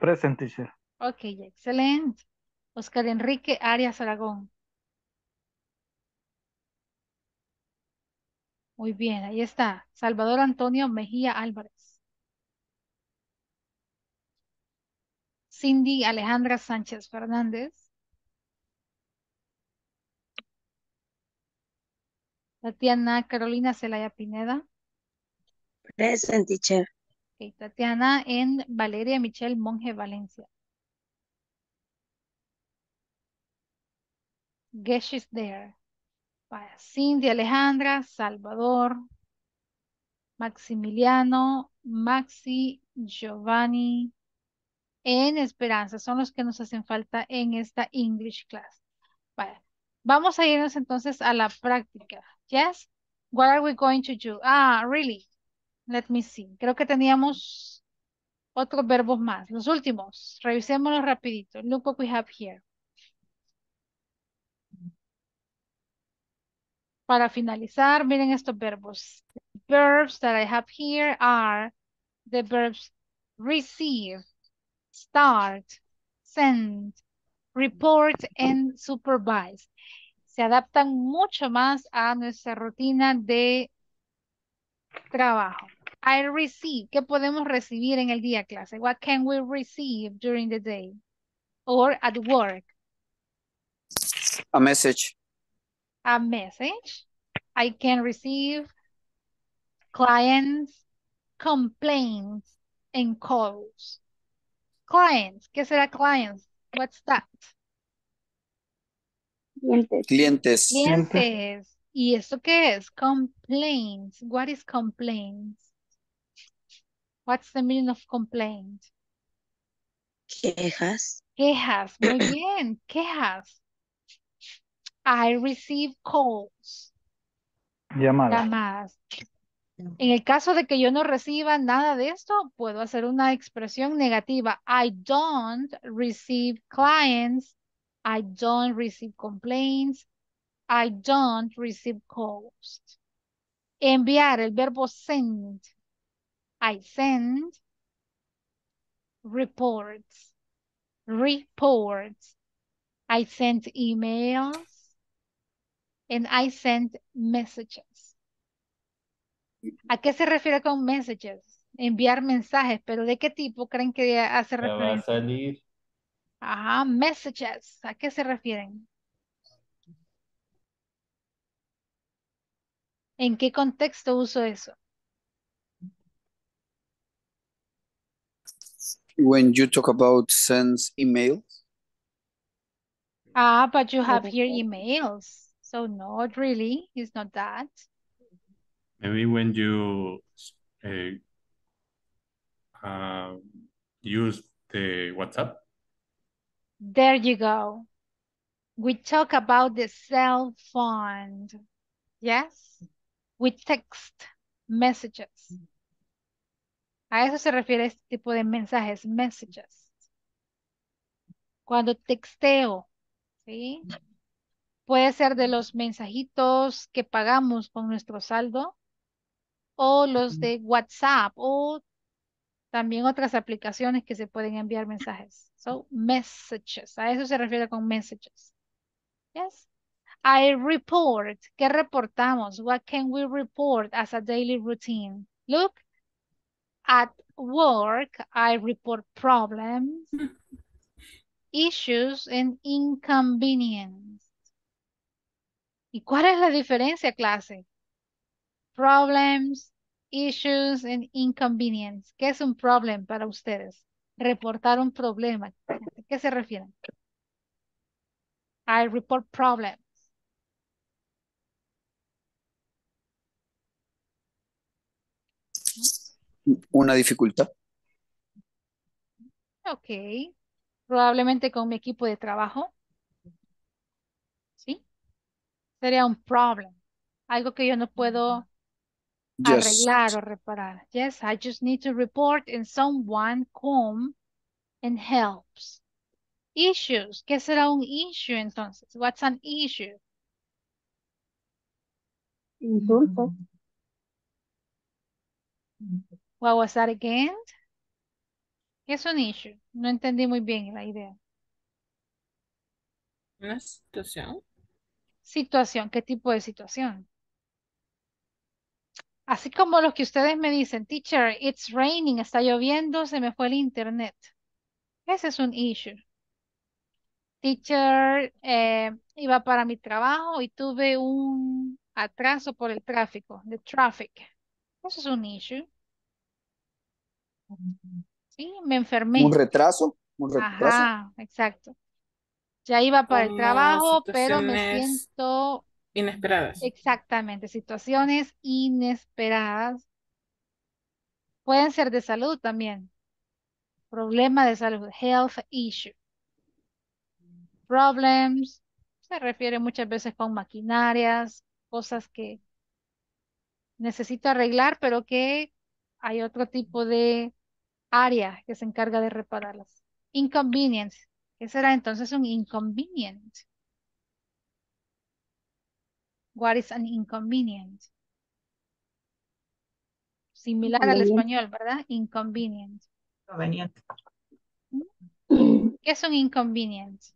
Present, teacher. Ok, excelente. Oscar Enrique Arias Aragón. Muy bien, ahí está. Salvador Antonio Mejía Álvarez. Cindy Alejandra Sánchez Fernández. Tatiana Carolina Celaya Pineda. Present, teacher. Okay, Tatiana en Valeria Michelle Monge Valencia. Guess is there. Para Cindy Alejandra, Salvador, Maximiliano, Maxi, Giovanni, en Esperanza. Son los que nos hacen falta en esta English class. Vaya. Vamos a irnos entonces a la práctica. Yes? What are we going to do? Ah, really? Let me see. Creo que teníamos otros verbos más. Los últimos. Revisémoslos rapidito. Look what we have here. Para finalizar, miren estos verbos. The verbs that I have here are the verbs receive, start, send, report, and supervise. Se adaptan mucho más a nuestra rutina de trabajo. I receive. ¿Qué podemos recibir en el día, clase? What can we receive during the day? Or at work? A message. A message. I can receive clients, complaints, and calls. Clients. ¿Qué será clients? What's that? Clientes. Clientes. Clientes. ¿Y eso qué es? Complaints. What is complaints? What's the meaning of complaint? Quejas. Quejas. Muy bien. Quejas. I receive calls. Llamadas. Llamadas. En el caso de que yo no reciba nada de esto, puedo hacer una expresión negativa. I don't receive clients. I don't receive complaints. I don't receive calls. Enviar, el verbo send. I send. Reports. Reports. I send emails. And I send messages. ¿A qué se refiere con messages? Enviar mensajes, pero ¿de qué tipo creen que hace referencia? Va a salir. Ajá, messages. ¿A qué se refieren? ¿En qué contexto uso eso? When you talk about sends emails. Ah, but you have here emails. So not really, it's not that. Maybe when you uh, uh, use the WhatsApp. There you go. We talk about the cell phone. Yes. We text messages. A eso se refiere este tipo de mensajes, messages. Cuando texteo, ¿sí? Puede ser de los mensajitos que pagamos con nuestro saldo o los de WhatsApp o también otras aplicaciones que se pueden enviar mensajes. So, messages. A eso se refiere con messages. Yes. I report. ¿Qué reportamos? What can we report as a daily routine? Look, at work, I report problems, issues, and inconvenience. ¿Y cuál es la diferencia, clase? Problems, Issues and inconvenience. ¿Qué es un problem para ustedes? Reportar un problema. ¿A qué se refieren? I report problems. Una dificultad. Ok. Probablemente con mi equipo de trabajo. ¿Sí? Sería un problem. Algo que yo no puedo yes. arreglar o reparar. Yes, I just need to report and someone come and helps. Issues. ¿Qué será un issue entonces? What's an issue? Insulto. What was that again? ¿Qué es un issue? No entendí muy bien la idea. ¿Una situación? Situación. ¿Qué tipo de situación? Así como los que ustedes me dicen, teacher, it's raining, está lloviendo, se me fue el internet. Ese es un issue. Teacher, eh, iba para mi trabajo y tuve un atraso por el tráfico, the traffic. Eso es un issue. Sí, me enfermé. Un retraso. Un retraso. Ajá, exacto. Ya iba para Como el trabajo, pero me siento... Inesperadas. Exactamente, situaciones inesperadas. Pueden ser de salud también. Problema de salud, health issue. Problems, se refiere muchas veces con maquinarias, cosas que necesito arreglar, pero que hay otro tipo de área que se encarga de repararlas. Inconvenience, ¿qué será entonces un inconvenience? What is an inconvenience? Similar al español, ¿verdad? Inconvenience. Inconveniente. ¿Qué es un inconvenience?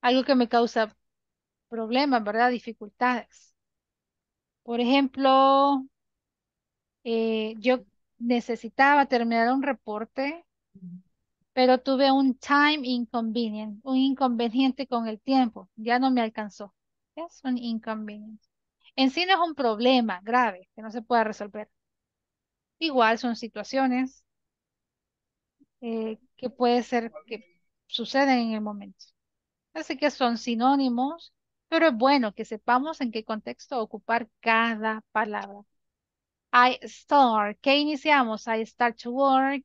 Algo que me causa problemas, ¿verdad? Dificultades. Por ejemplo, eh, yo necesitaba terminar un reporte, pero tuve un time inconvenience, un inconveniente con el tiempo. Ya no me alcanzó. Es un inconvenience. En sí no es un problema grave que no se pueda resolver. Igual son situaciones eh, que puede ser que suceden en el momento. Así que son sinónimos, pero es bueno que sepamos en qué contexto ocupar cada palabra. I start. ¿Qué iniciamos? I start to work.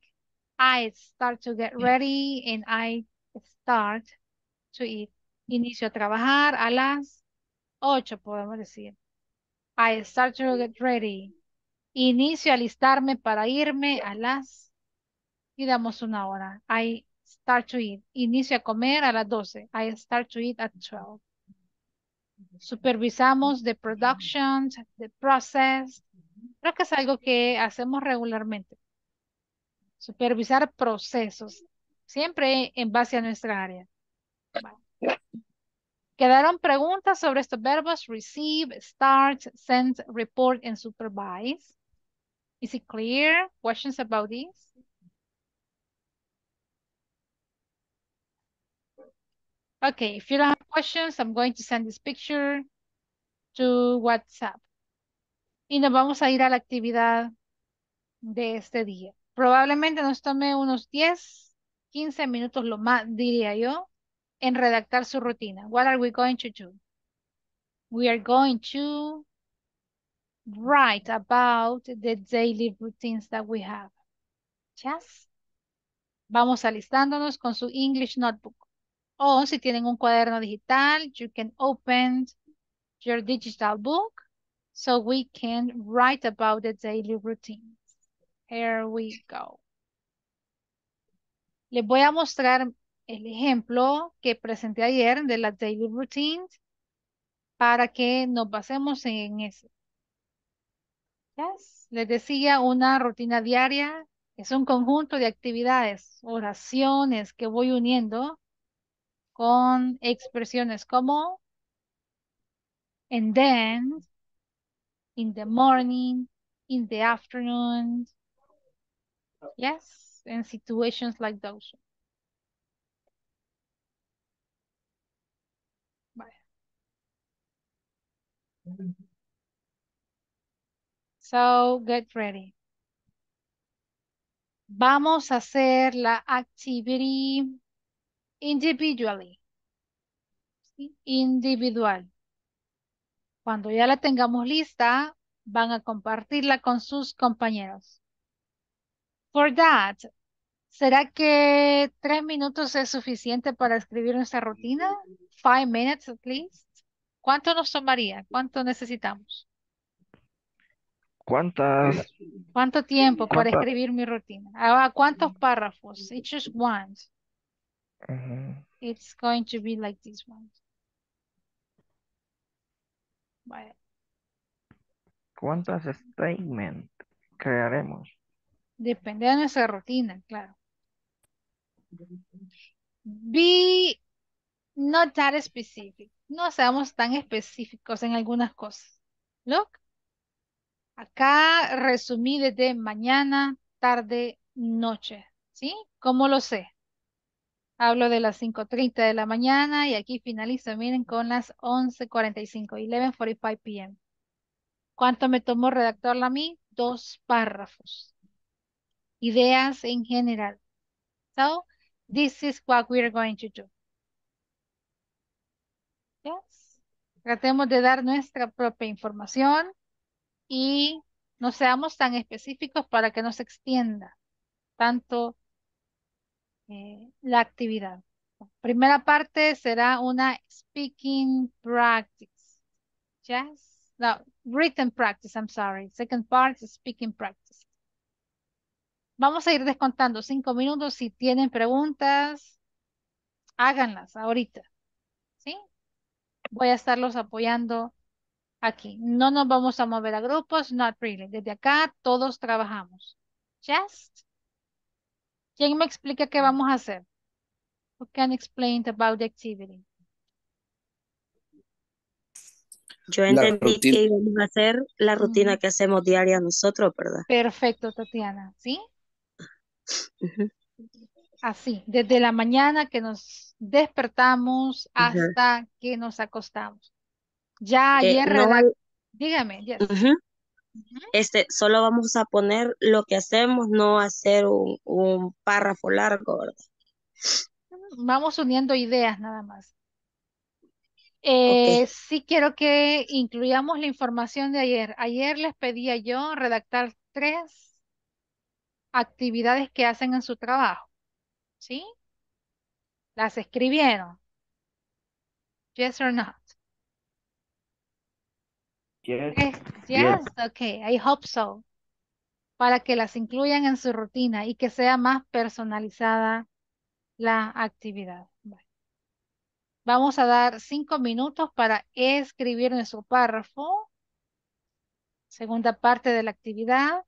I start to get ready. And I start to eat. Inicio a trabajar a las ocho, podemos decir. I start to get ready. Inicio a alistarme para irme a las... Y damos una hora. I start to eat. Inicio a comer a las doce. I start to eat at twelve. Supervisamos the production, the process. Creo que es algo que hacemos regularmente. Supervisar procesos. Siempre en base a nuestra área. Vale. Quedaron preguntas sobre estos verbos. Receive, start, send, report, and supervise. Is it clear? Questions about this? Okay, if you don't have questions, I'm going to send this picture to WhatsApp. Y nos vamos a ir a la actividad de este día. Probablemente nos tome unos diez, quince minutos, lo más, diría yo, en redactar su rutina. What are we going to do? We are going to write about the daily routines that we have. Yes. Vamos alistándonos con su English notebook. O si tienen un cuaderno digital, you can open your digital book so we can write about the daily routines. Here we go. Les voy a mostrar el ejemplo que presenté ayer de las daily routines para que nos basemos en eso. Yes. Les decía, una rutina diaria es un conjunto de actividades, oraciones que voy uniendo con expresiones como and then, in the morning, in the afternoon. Yes, in situations like those. Vale. So get ready. Vamos a hacer la actividad individually. ¿Sí? Individual. Cuando ya la tengamos lista, van a compartirla con sus compañeros. For that, ¿será que tres minutos es suficiente para escribir nuestra rutina? Five minutes at least. ¿Cuánto nos tomaría? ¿Cuánto necesitamos? ¿Cuántas? ¿Cuánto tiempo ¿Cuánta? para escribir mi rutina? Ah, ¿cuántos párrafos? It's just one. Uh-huh. It's going to be like this one. Vale. ¿Cuántas statements crearemos? Depende de nuestra rutina, claro. Be not that specific. No seamos tan específicos en algunas cosas. Look. Acá resumí desde mañana, tarde, noche. ¿Sí? ¿Cómo lo sé? Hablo de las cinco treinta de la mañana y aquí finalizo, miren, con las once cuarenta y cinco, once cuarenta y cinco p m ¿Cuánto me tomó redactarla a mí? Dos párrafos. Ideas en general. So, this is what we're going to do. Yes. Tratemos de dar nuestra propia información y no seamos tan específicos para que no se extienda tanto eh, la actividad. Primera parte será una speaking practice. Yes. No, written practice, I'm sorry. Second part is speaking practice. Vamos a ir descontando cinco minutos. Si tienen preguntas, háganlas ahorita. ¿Sí? Voy a estarlos apoyando aquí. No nos vamos a mover a grupos, not really. Desde acá todos trabajamos. Just. ¿Quién me explica qué vamos a hacer? Who can explain about the activity? Yo entendí que íbamos a hacer la rutina que hacemos diaria nosotros, ¿verdad? Perfecto, Tatiana. ¿Sí? Uh-huh. Así, desde la mañana que nos despertamos hasta uh-huh. que nos acostamos. Ya ayer, eh, no redact... hay... dígame. Yes. Uh-huh. Uh-huh. Este, solo vamos a poner lo que hacemos, no hacer un, un párrafo largo, ¿verdad? Vamos uniendo ideas nada más. Eh, okay. Sí quiero que incluyamos la información de ayer. Ayer les pedía yo redactar tres actividades que hacen en su trabajo. ¿Sí? Las escribieron. Yes or not? Yes. Yes. Yes. Okay. I hope so. Para que las incluyan en su rutina y que sea más personalizada la actividad. Vale. Vamos a dar cinco minutos para escribir nuestro párrafo. Segunda parte de la actividad.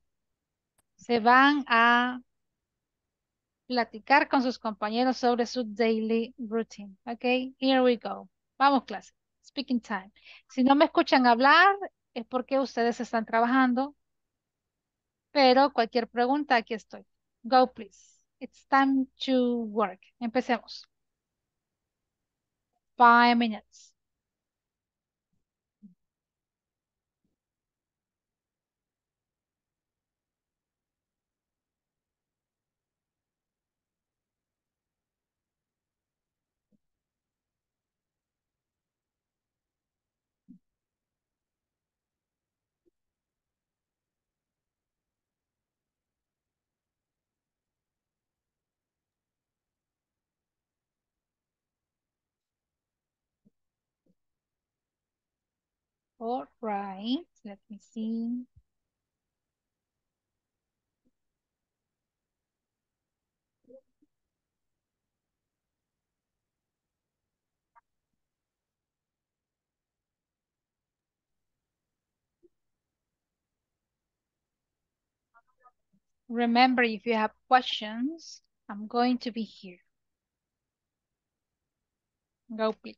Se van a platicar con sus compañeros sobre su daily routine. Ok, here we go. Vamos, clase. Speaking time. Si no me escuchan hablar, es porque ustedes están trabajando. Pero cualquier pregunta, aquí estoy. Go, please. It's time to work. Empecemos. Five minutes. All right, let me see. Remember, if you have questions, I'm going to be here. Go, please.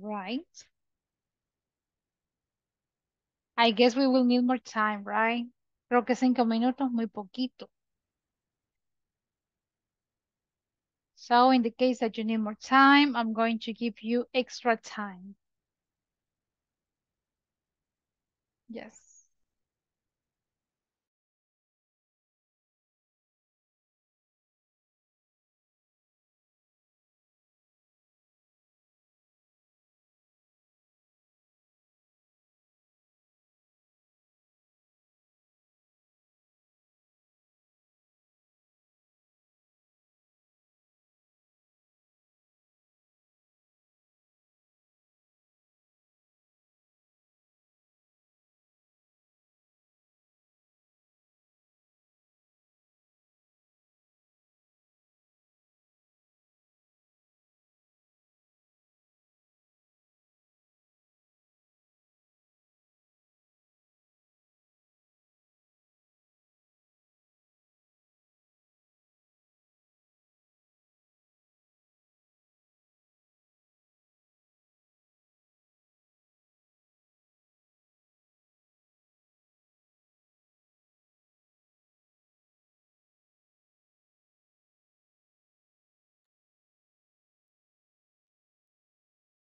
Right. I guess we will need more time, right? Creo que cinco minutos, muy poquito. So in the case that you need more time, I'm going to give you extra time. Yes.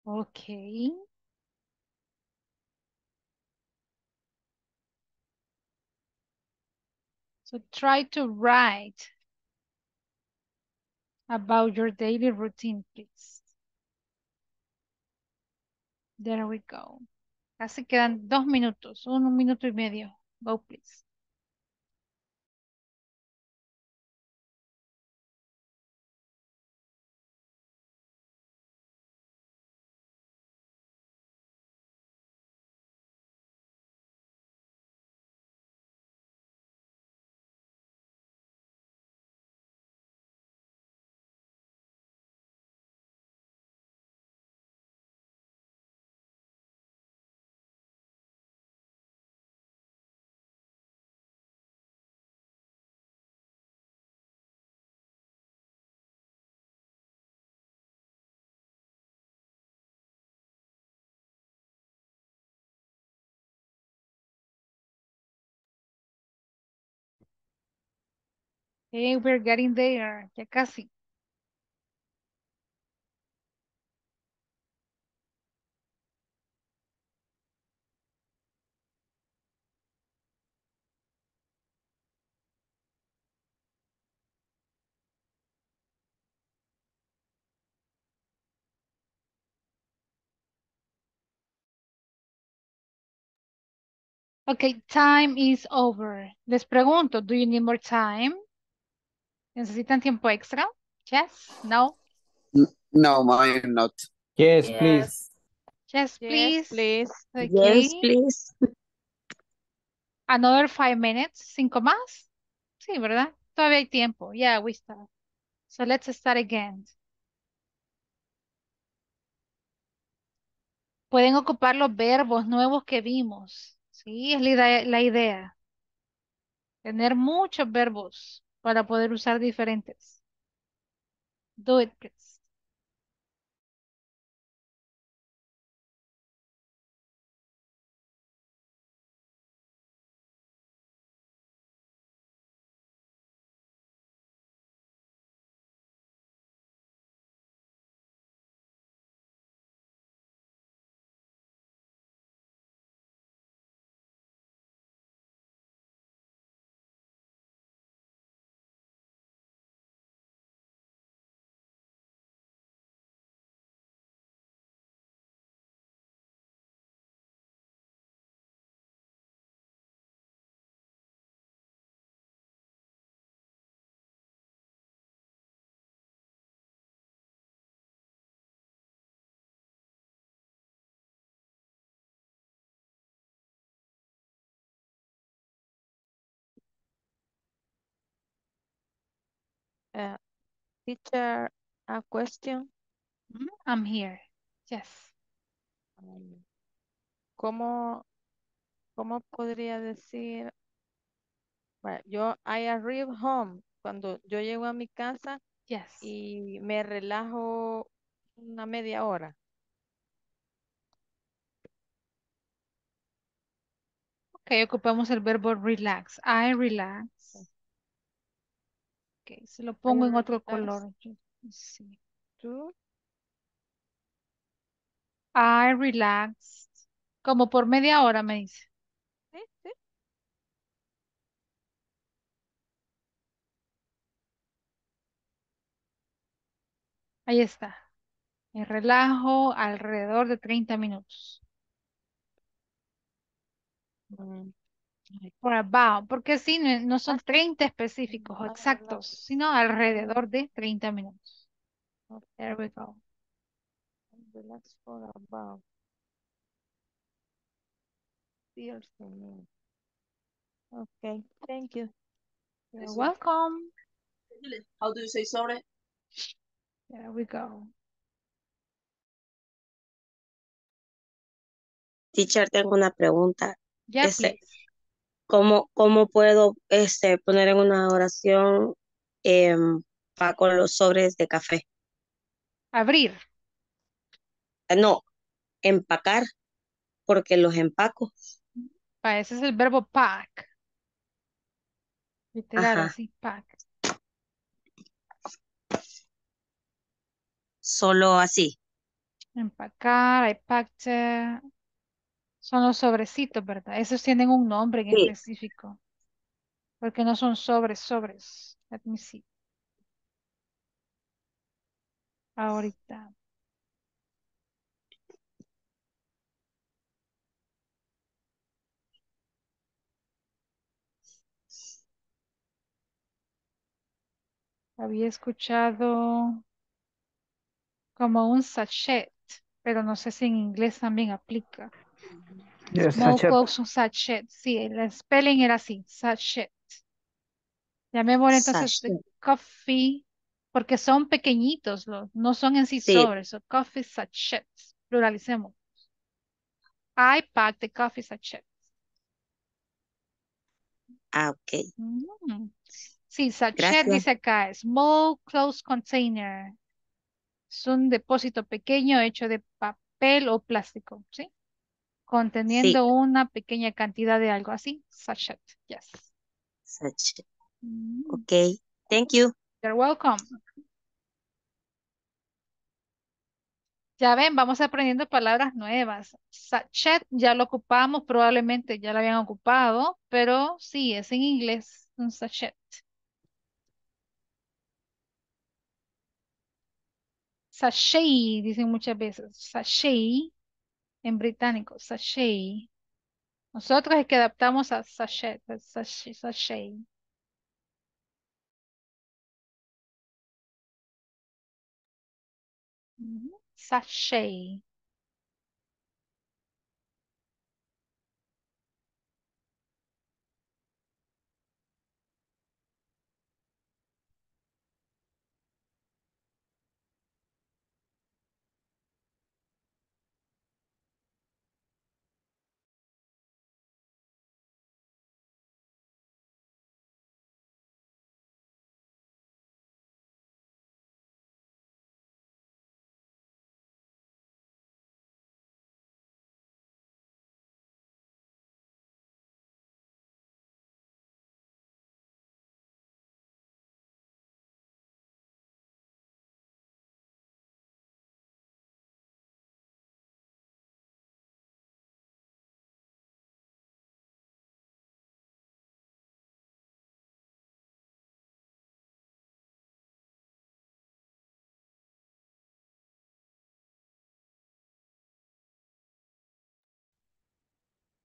Okay. So try to write about your daily routine, please. There we go. Casi quedan dos minutos, un, un minuto y medio. Go, please. Hey, we're getting there. Ya casi. Okay, time is over. Les pregunto, do you need more time? ¿Necesitan tiempo extra? Yes, no. No, mine not. Yes, yes. Please. Yes, please. Yes, please. Okay. Yes, please. Another five minutes. ¿Cinco más? Sí, ¿verdad? Todavía hay tiempo. Yeah, we start. So let's start again. Pueden ocupar los verbos nuevos que vimos. Sí, es la, la idea. Tener muchos verbos para poder usar diferentes. Do it, please. Uh, teacher, a question. Mm-hmm. I'm here. Yes. Um, ¿Cómo, cómo podría decir? Bueno, yo, I arrive home. Cuando yo llego a mi casa, yes, y me relajo una media hora. Ok, ocupamos el verbo relax. I relax. Ok, se lo I pongo en otro relax color. Yo- sí. too. I relax. Como por media hora me dice. Sí, sí. Ahí está. Me relajo alrededor de treinta minutos. Mm, I Por about, porque sí, no, no son treinta específicos o exactos, relax. sino Mm, alrededor de treinta minutos. There we go. I relax for about years to me. Okay, thank you. You're Eso. welcome. How do you say sorry? There we go. Teacher, tengo una pregunta. Ya, Este, please. ¿cómo, cómo puedo este, poner en una oración em, pa- con los sobres de café? Abrir. Eh, No, empacar, porque los empaco. Pa, ese es el verbo pack. Literal, Ajá, así, pack. solo así. Empacar, I packed. eh, Son los sobrecitos, ¿verdad? Esos tienen un nombre en Sí, específico, porque no son sobres, sobres. Let me see. Ahorita. Había escuchado como un sachet, pero no sé si en inglés también aplica. Yes, Small sachet. clothes, un sachet. Sí, el spelling era así, sachet. Llamémosle entonces de Sachet. coffee, porque son pequeñitos, los, no son en sí Sí, sobres, so coffee sachets, pluralicemos. I pack the coffee sachet. ah, ok. Ujú. Sí, sachet Gracias. dice acá, small closed container. Es un depósito pequeño hecho de papel o plástico, ¿sí? Sí, Conteniendo una pequeña cantidad de algo así, sachet, yes. sachet. Mm. Ok, thank you. You're welcome. Ya ven, vamos aprendiendo palabras nuevas. Sachet ya lo ocupamos, probablemente ya lo habían ocupado, pero sí, es en inglés, un sachet. Sachet, dicen muchas veces. Sachet, en británico, sachet. Nosotros es que adaptamos a sachet, a sachet, sachet. Ujú. Sachet.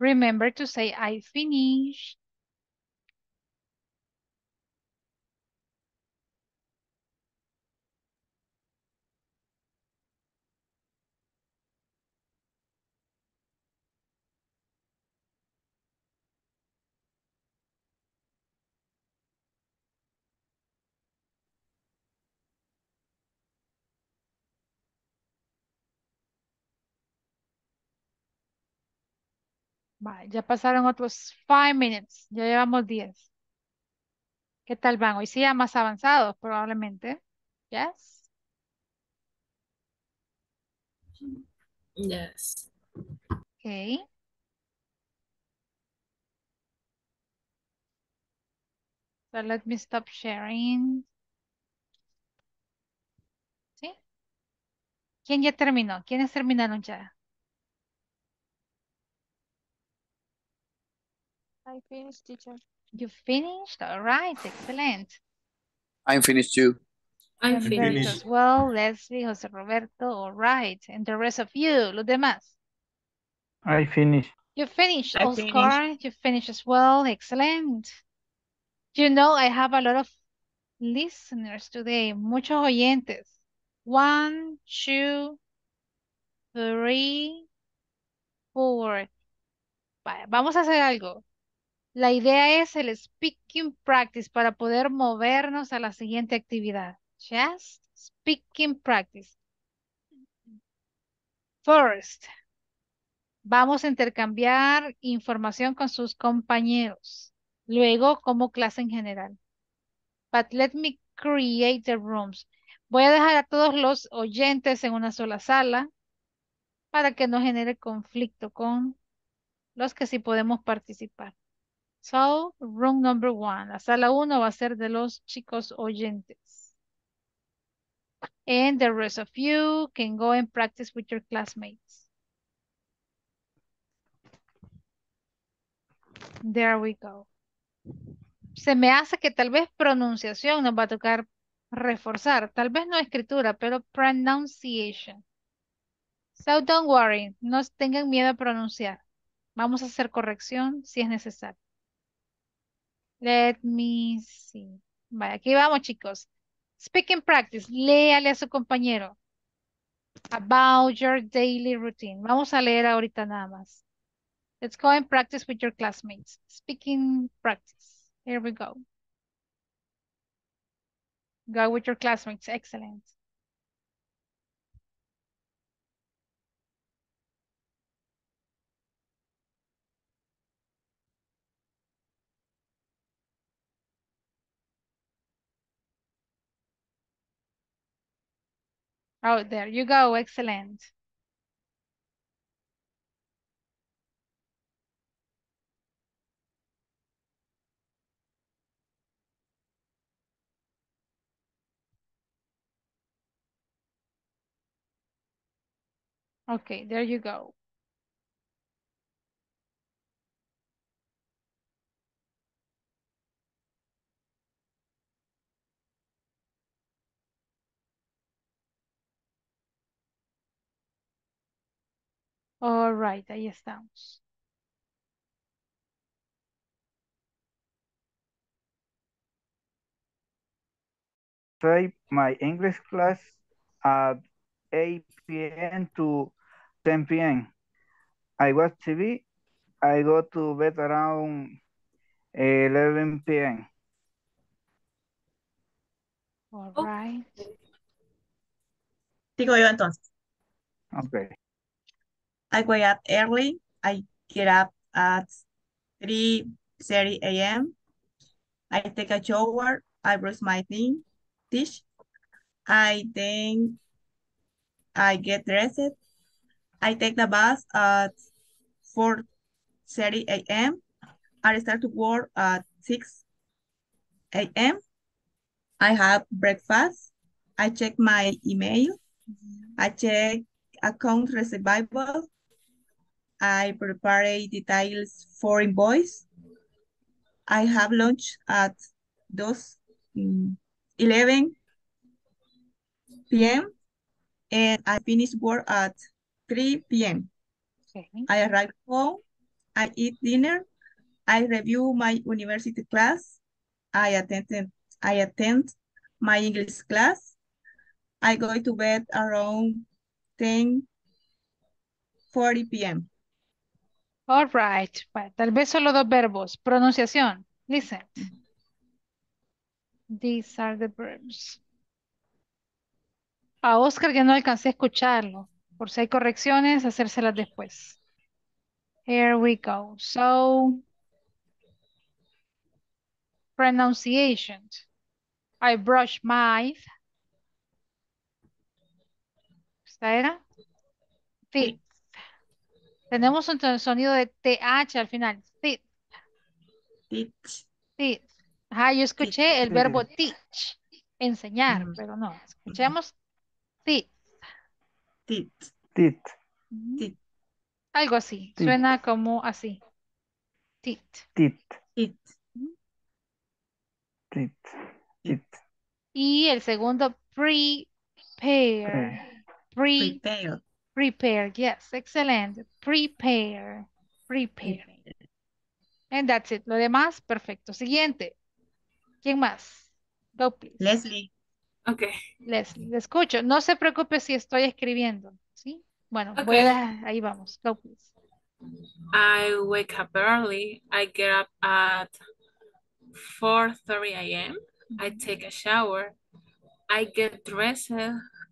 Remember to say I finish. Va, ya pasaron otros five minutes, ya llevamos diez. ¿Qué tal van? Hoy sí ya más avanzados, probablemente. Yes. Yes. Okay. So let me stop sharing. ¿Sí? ¿Quién ya terminó? ¿Quiénes terminaron ya? I finished, teacher. You finished? All right, excellent. I'm finished too. I'm finished as well. Leslie, José Roberto, all right. And the rest of you, los demás. I finished. You finished, I Oscar. Finished. You finished as well. Excellent. You know, I have a lot of listeners today. Muchos oyentes. One, two, three, four. Vale, vamos a hacer algo. La idea es el speaking practice para poder movernos a la siguiente actividad. Just speaking practice. First, vamos a intercambiar información con sus compañeros. Luego, como clase en general. But let me create the rooms. Voy a dejar a todos los oyentes en una sola sala para que no genere conflicto con los que sí podemos participar. So, room number one. La sala uno va a ser de los chicos oyentes. And the rest of you can go and practice with your classmates. There we go. Se me hace que tal vez pronunciación nos va a tocar reforzar. Tal vez no escritura, pero pronunciation. So, don't worry. No tengan miedo a pronunciar. Vamos a hacer corrección si es necesario. Let me see. Vale, aquí vamos, chicos. Speaking practice. Léale a su compañero. About your daily routine. Vamos a leer ahorita nada más. Let's go and practice with your classmates. Speaking practice. Here we go. Go with your classmates. Excellent. Oh, there you go. Excellent. Okay, there you go. All right, ahí estamos. Try my English class at eight p m to ten p m I watch T V. I go to bed around eleven p m All right. Digo yo entonces. Okay. I wake up early. I get up at three thirty a m I take a shower. I brush my teeth. I then I get dressed. I take the bus at four thirty a m I start to work at six a m I have breakfast. I check my email. I check account receivable. I prepare details for invoice. I have lunch at eleven p m and I finish work at three p m Okay. I arrive home. I eat dinner. I review my university class. I attend, I attend my English class. I go to bed around ten forty p m All right. Bueno, tal vez solo dos verbos. Pronunciación. Listen. These are the verbs. A Oscar ya no alcancé a escucharlo. Por si hay correcciones, hacérselas después. Here we go. So, pronunciation. I brush my ¿Esta era? Fit. Tenemos un sonido de T H al final. Fit. Fit. Fit. Ajá, yo escuché el verbo teach, enseñar, pero no, escuchemos teach. Teach. Teach. Teach. Algo así, teach. Suena como así. Teach. Teach. Teach. Teach. Teach. Y el segundo, prepare. Pre prepare. Prepare, yes, excelente. Prepare. Prepare. And that's it. Lo demás, perfecto. Siguiente. ¿Quién más? Go, please. Leslie. Ok. Leslie, le escucho. No se preocupe si estoy escribiendo, ¿sí? Bueno, okay. voy a, ahí vamos. Go, please. I wake up early. I get up at four thirty a m Mm-hmm. I take a shower. I get dressed.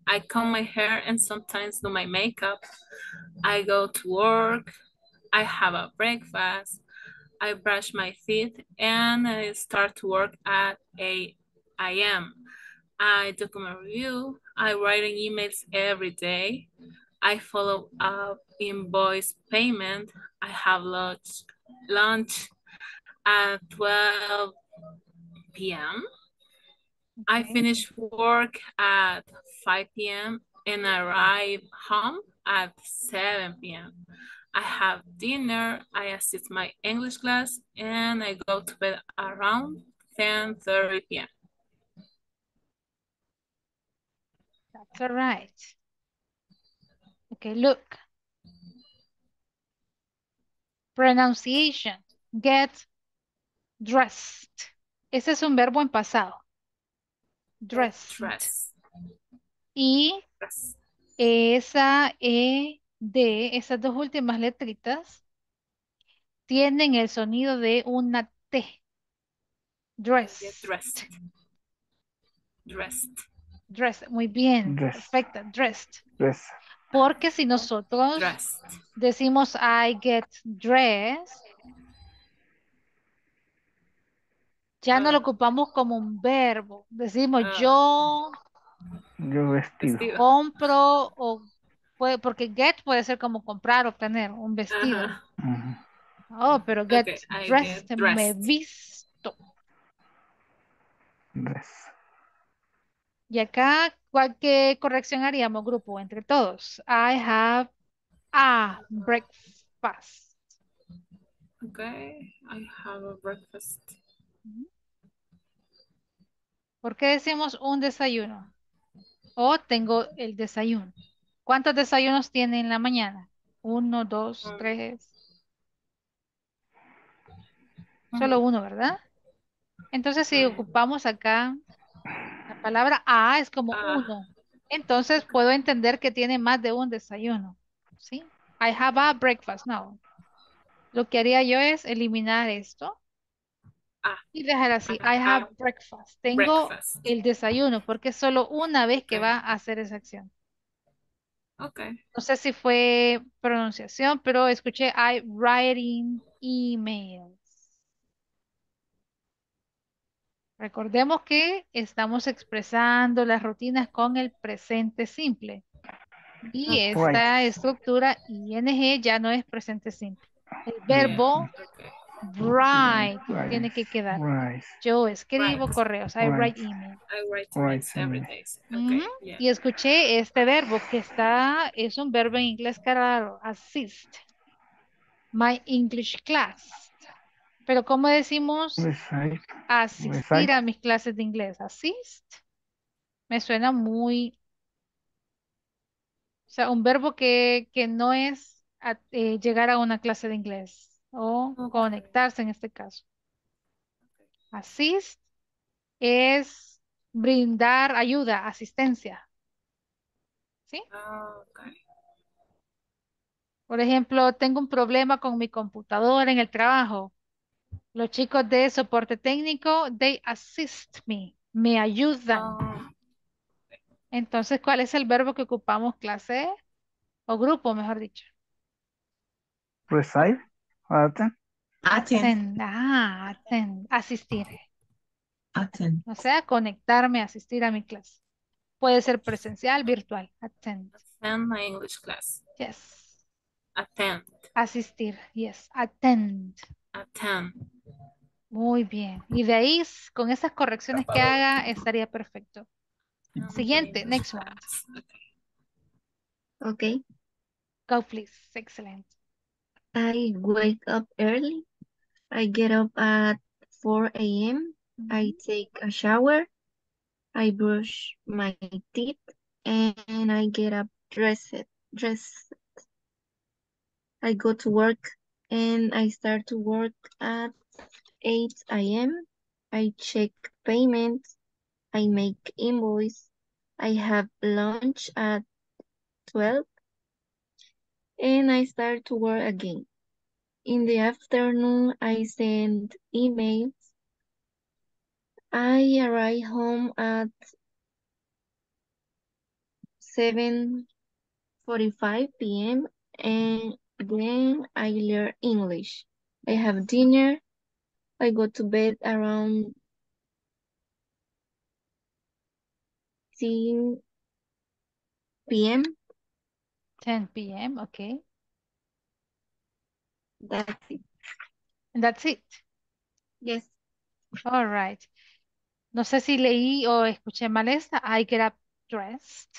I comb my hair and sometimes do my makeup. I go to work. I have a breakfast. I brush my teeth and I start to work at eight a m I document review. I write in emails every day. I follow up invoice payment. I have lunch, lunch at twelve p m Okay. I finish work at five p m and arrive home at seven p m I have dinner, I assist my English class, and I go to bed around ten thirty p m That's all right. Okay, look. Pronunciation. Get dressed. Ese es un verbo en pasado. Dressed. Dress. Y dress. Esa E... de esas dos últimas letritas tienen el sonido de una T. Dressed. Dressed. Dressed. Dressed. Muy bien. Dressed. Perfecta. Dressed. Dressed. Porque si nosotros dressed. Decimos I get dressed, ya uh, no lo ocupamos como un verbo. Decimos uh, yo, yo vestido. Compro o puede, porque get puede ser como comprar, obtener un vestido. Uh-huh. Oh, pero get, okay, dressed, get dressed, me visto. Dress. Y acá, ¿cuál, qué corrección haríamos, grupo, entre todos? I have a breakfast. Okay, I have a breakfast. ¿Por qué decimos un desayuno? O tengo el desayuno. ¿Cuántos desayunos tiene en la mañana? Uno, dos, tres. Solo uno, ¿verdad? Entonces, si ocupamos acá la palabra A es como ah. uno. Entonces, puedo entender que tiene más de un desayuno. ¿Sí? I have a breakfast now. Lo que haría yo es eliminar esto. Y dejar así. I have breakfast. Tengo breakfast. El desayuno porque es solo una vez que va a hacer esa acción. Okay. No sé si fue pronunciación, pero escuché I writing emails. Recordemos que estamos expresando las rutinas con el presente simple. Y esta estructura ing ya no es presente simple. El verbo write yeah. tiene que quedar. Write. Yo escribo write. correos. I write, write email. I write, write every day. Okay. Mm-hmm. yeah. Y escuché este verbo que está, es un verbo en inglés caro, assist. My English class. Pero ¿cómo decimos Recite. asistir Recite. a mis clases de inglés? Assist. Me suena muy... O sea, un verbo que, que no es a, eh, llegar a una clase de inglés. O conectarse en este caso. Assist es brindar ayuda, asistencia. ¿Sí? Okay. Por ejemplo, tengo un problema con mi computadora en el trabajo. Los chicos de soporte técnico, they assist me, me ayudan. Oh. Entonces, ¿cuál es el verbo que ocupamos? Clase o grupo, mejor dicho. Reside. Attend. Attend. Ah, attend. Asistir. Attend. O sea, conectarme, asistir a mi clase. Puede ser presencial, virtual. Attend. Attend my English class. Yes. Attend. Asistir. Yes. Attend. Attend. Muy bien. Y de ahí, s- con esas correcciones que Tapado. haga, estaría perfecto. Siguiente, next one. Okay. Go, please. Excellent. I wake up early. I get up at four a m. I Mhm. take a shower. I brush my teeth and I get up dressed. Dress. I go to work and I start to work at eight a m. I check payments. I make invoice. I have lunch at twelve and I start to work again. In the afternoon, I send emails. I arrive home at seven forty-five p m and then I learn English. I have dinner. I go to bed around ten p m. ten p m. Okay. That's it. And that's it. Yes. All right. No sé si leí o escuché mal esta. I get up dressed.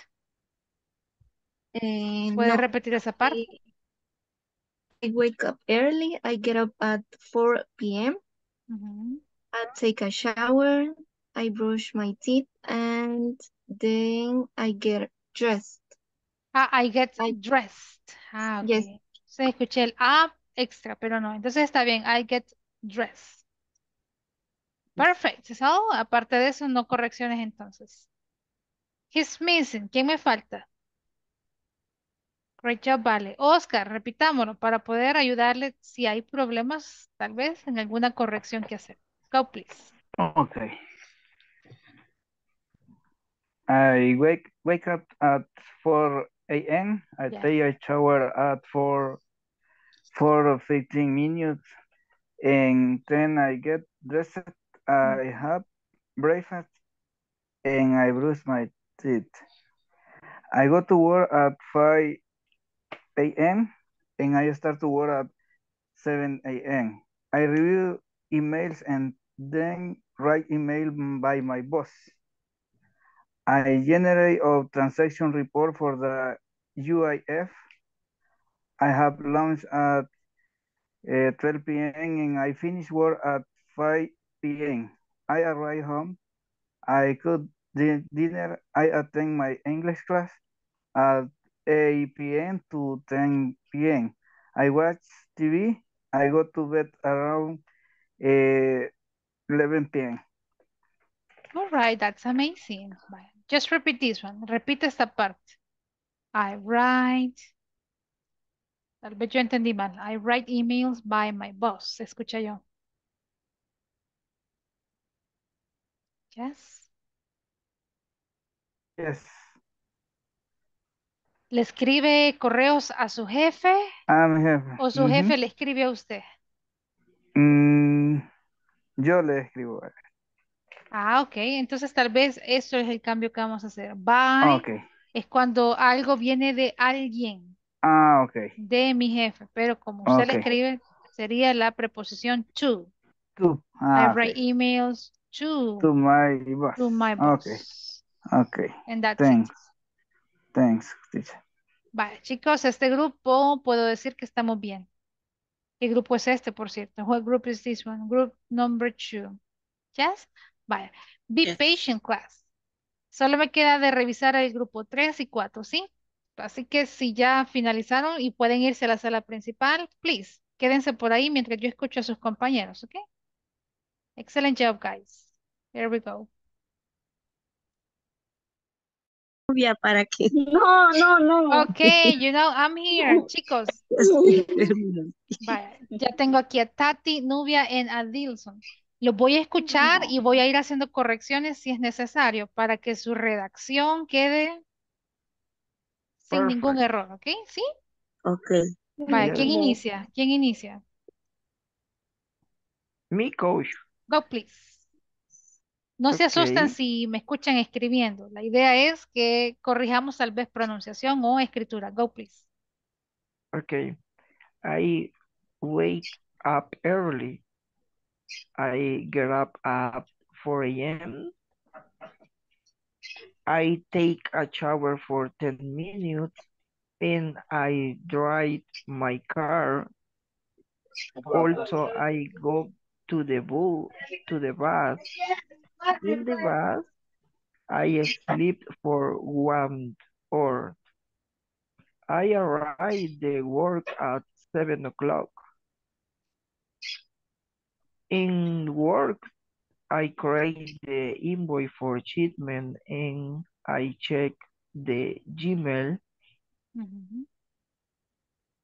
Eh, ¿Puedes no. repetir esa I, parte? I wake up early. I get up at four p m. Ujú. I take a shower. I brush my teeth and then I get dressed. Ah, I get I dressed. Ah, yes. ok. Se escuché el A extra, pero no. Entonces está bien. I get dressed. Perfect. So, aparte de eso, no correcciones entonces. He's missing. ¿Quién me falta? Great job, vale. Oscar, repitámoslo para poder ayudarle si hay problemas, tal vez, en alguna corrección que hacer. Go, please. Okay. I wake wake up at four a m. I Yeah. take a shower at four for fifteen minutes, and then I get dressed. Mm. I have breakfast and I brush my teeth. I go to work at five a m and I start to work at seven a m. I review emails and then write email by my boss. I generate a transaction report for the U I F. I have lunch at uh, twelve p m and I finish work at five p m. I arrive home. I cook di- dinner. I attend my English class at eight p m to ten p m. I watch T V. I go to bed around uh, eleven p m. All right, that's amazing. Vale. Just repeat this one. Repite esta parte. I write. Tal vez yo entendí mal. I write emails by my boss. Escucha yo. Yes. Yes. ¿Le escribe correos a su jefe I'm here. o su jefe le escribe a usted? Ujú. Mm, yo le escribo. Ah, ok. Entonces tal vez eso es el cambio que vamos a hacer. By Ok. es cuando algo viene de alguien, Ah, ok. de mi jefe, pero como usted le Ok. escribe, sería la preposición to. Tú. I Ah, write ok. emails to To my boss. to my Okay, boss. okay. And that's it. Thanks, thanks, teacher. Vale, chicos, este grupo puedo decir que estamos bien. ¿Qué grupo es este, por cierto? What group is this one? Group number two. Yes? Vale. Be Yes. patient, class. Solo me queda de revisar el grupo tres y cuatro, ¿sí? Así que si ya finalizaron y pueden irse a la sala principal, please, quédense por ahí mientras yo escucho a sus compañeros, ¿ok? Excellent job, guys. Here we go. Rubia, ¿para qué? No, no, no. Okay, you know, I'm here, chicos. Vaya, ya tengo aquí a Tati, Nubia y a Dilson. Los voy a escuchar y voy a ir haciendo correcciones si es necesario para que su redacción quede sin ningún Perfect. error, ¿ok? ¿Sí? Okay. Vaya, Yes. ¿quién inicia? ¿Quién inicia? Me coach. Go, please. No se asustan Okay. si me escuchan escribiendo. La idea es que corrijamos tal vez pronunciación o escritura. Go, please. Okay. I wake up early. I get up at four A M I take a shower for ten minutes and I drive my car. Also, I go to the bus, to the bus. In the bus, I sleep for one hour. I arrive at work at seven o'clock. In work, I create the invoice for shipment and I check the Gmail. Mm-hmm.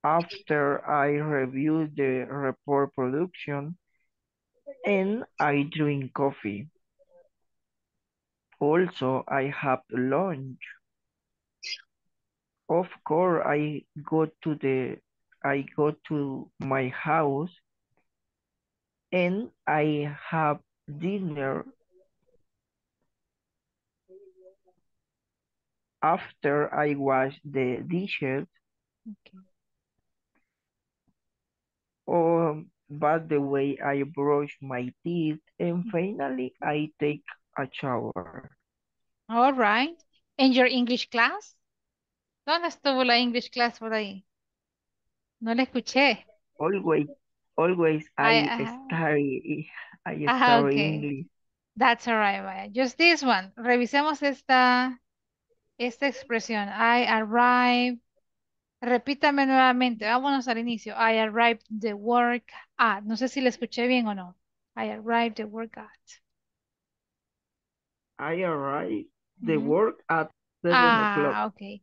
After I review the report production and I drink coffee. Also, I have lunch. Of course, I go to the I go to my house and I have dinner. After I wash the dishes, okay. Um, by the way, I brush my teeth and finally I take a shower. All right. And your English class? ¿Dónde estuvo la English class por ahí? No la escuché. Always, always I, I study, I study ah, okay. English. That's all right, Maya. Just this one. Revisemos esta, esta expresión. I arrive. Repítame nuevamente. Vámonos al inicio. I arrive the work at. No sé si la escuché bien o no. I arrive the work at. I arrive the mm-hmm. work at seven o'clock. Ah, ok.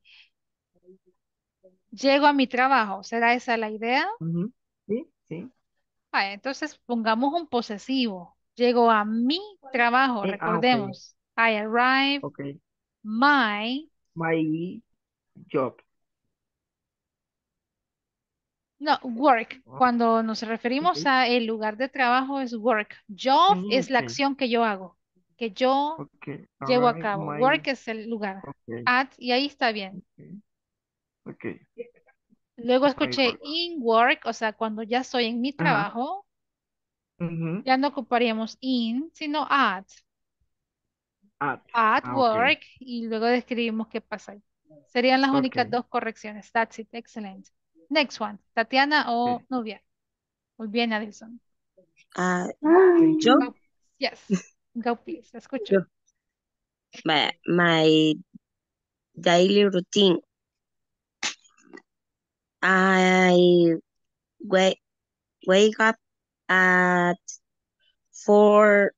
Llego a mi trabajo. ¿Será esa la idea? Uh-huh. Sí, sí. Ah, entonces pongamos un posesivo. Llego a mi trabajo. Eh, recordemos. Ah, okay. I arrive okay. my... My job. No, work. Cuando nos referimos okay. a el lugar de trabajo es work. Job mm-hmm. es la acción que yo hago. Que yo okay. llevo right. a cabo. My... Work es el lugar. Okay. At, y ahí está bien. Okay. Okay. Luego escuché in work, o sea, cuando ya estoy en mi trabajo, uh-huh. Uh-huh. ya no ocuparíamos in, sino at. At, at ah, work, okay. y luego describimos qué pasa. Serían las okay. únicas dos correcciones. That's it, excellent. Next one, Tatiana o okay. Nubia. Muy bien, Adelson. Uh, yo. Go, yes, go please, escucho. Yo. My, my daily routine. I wake, wake up at four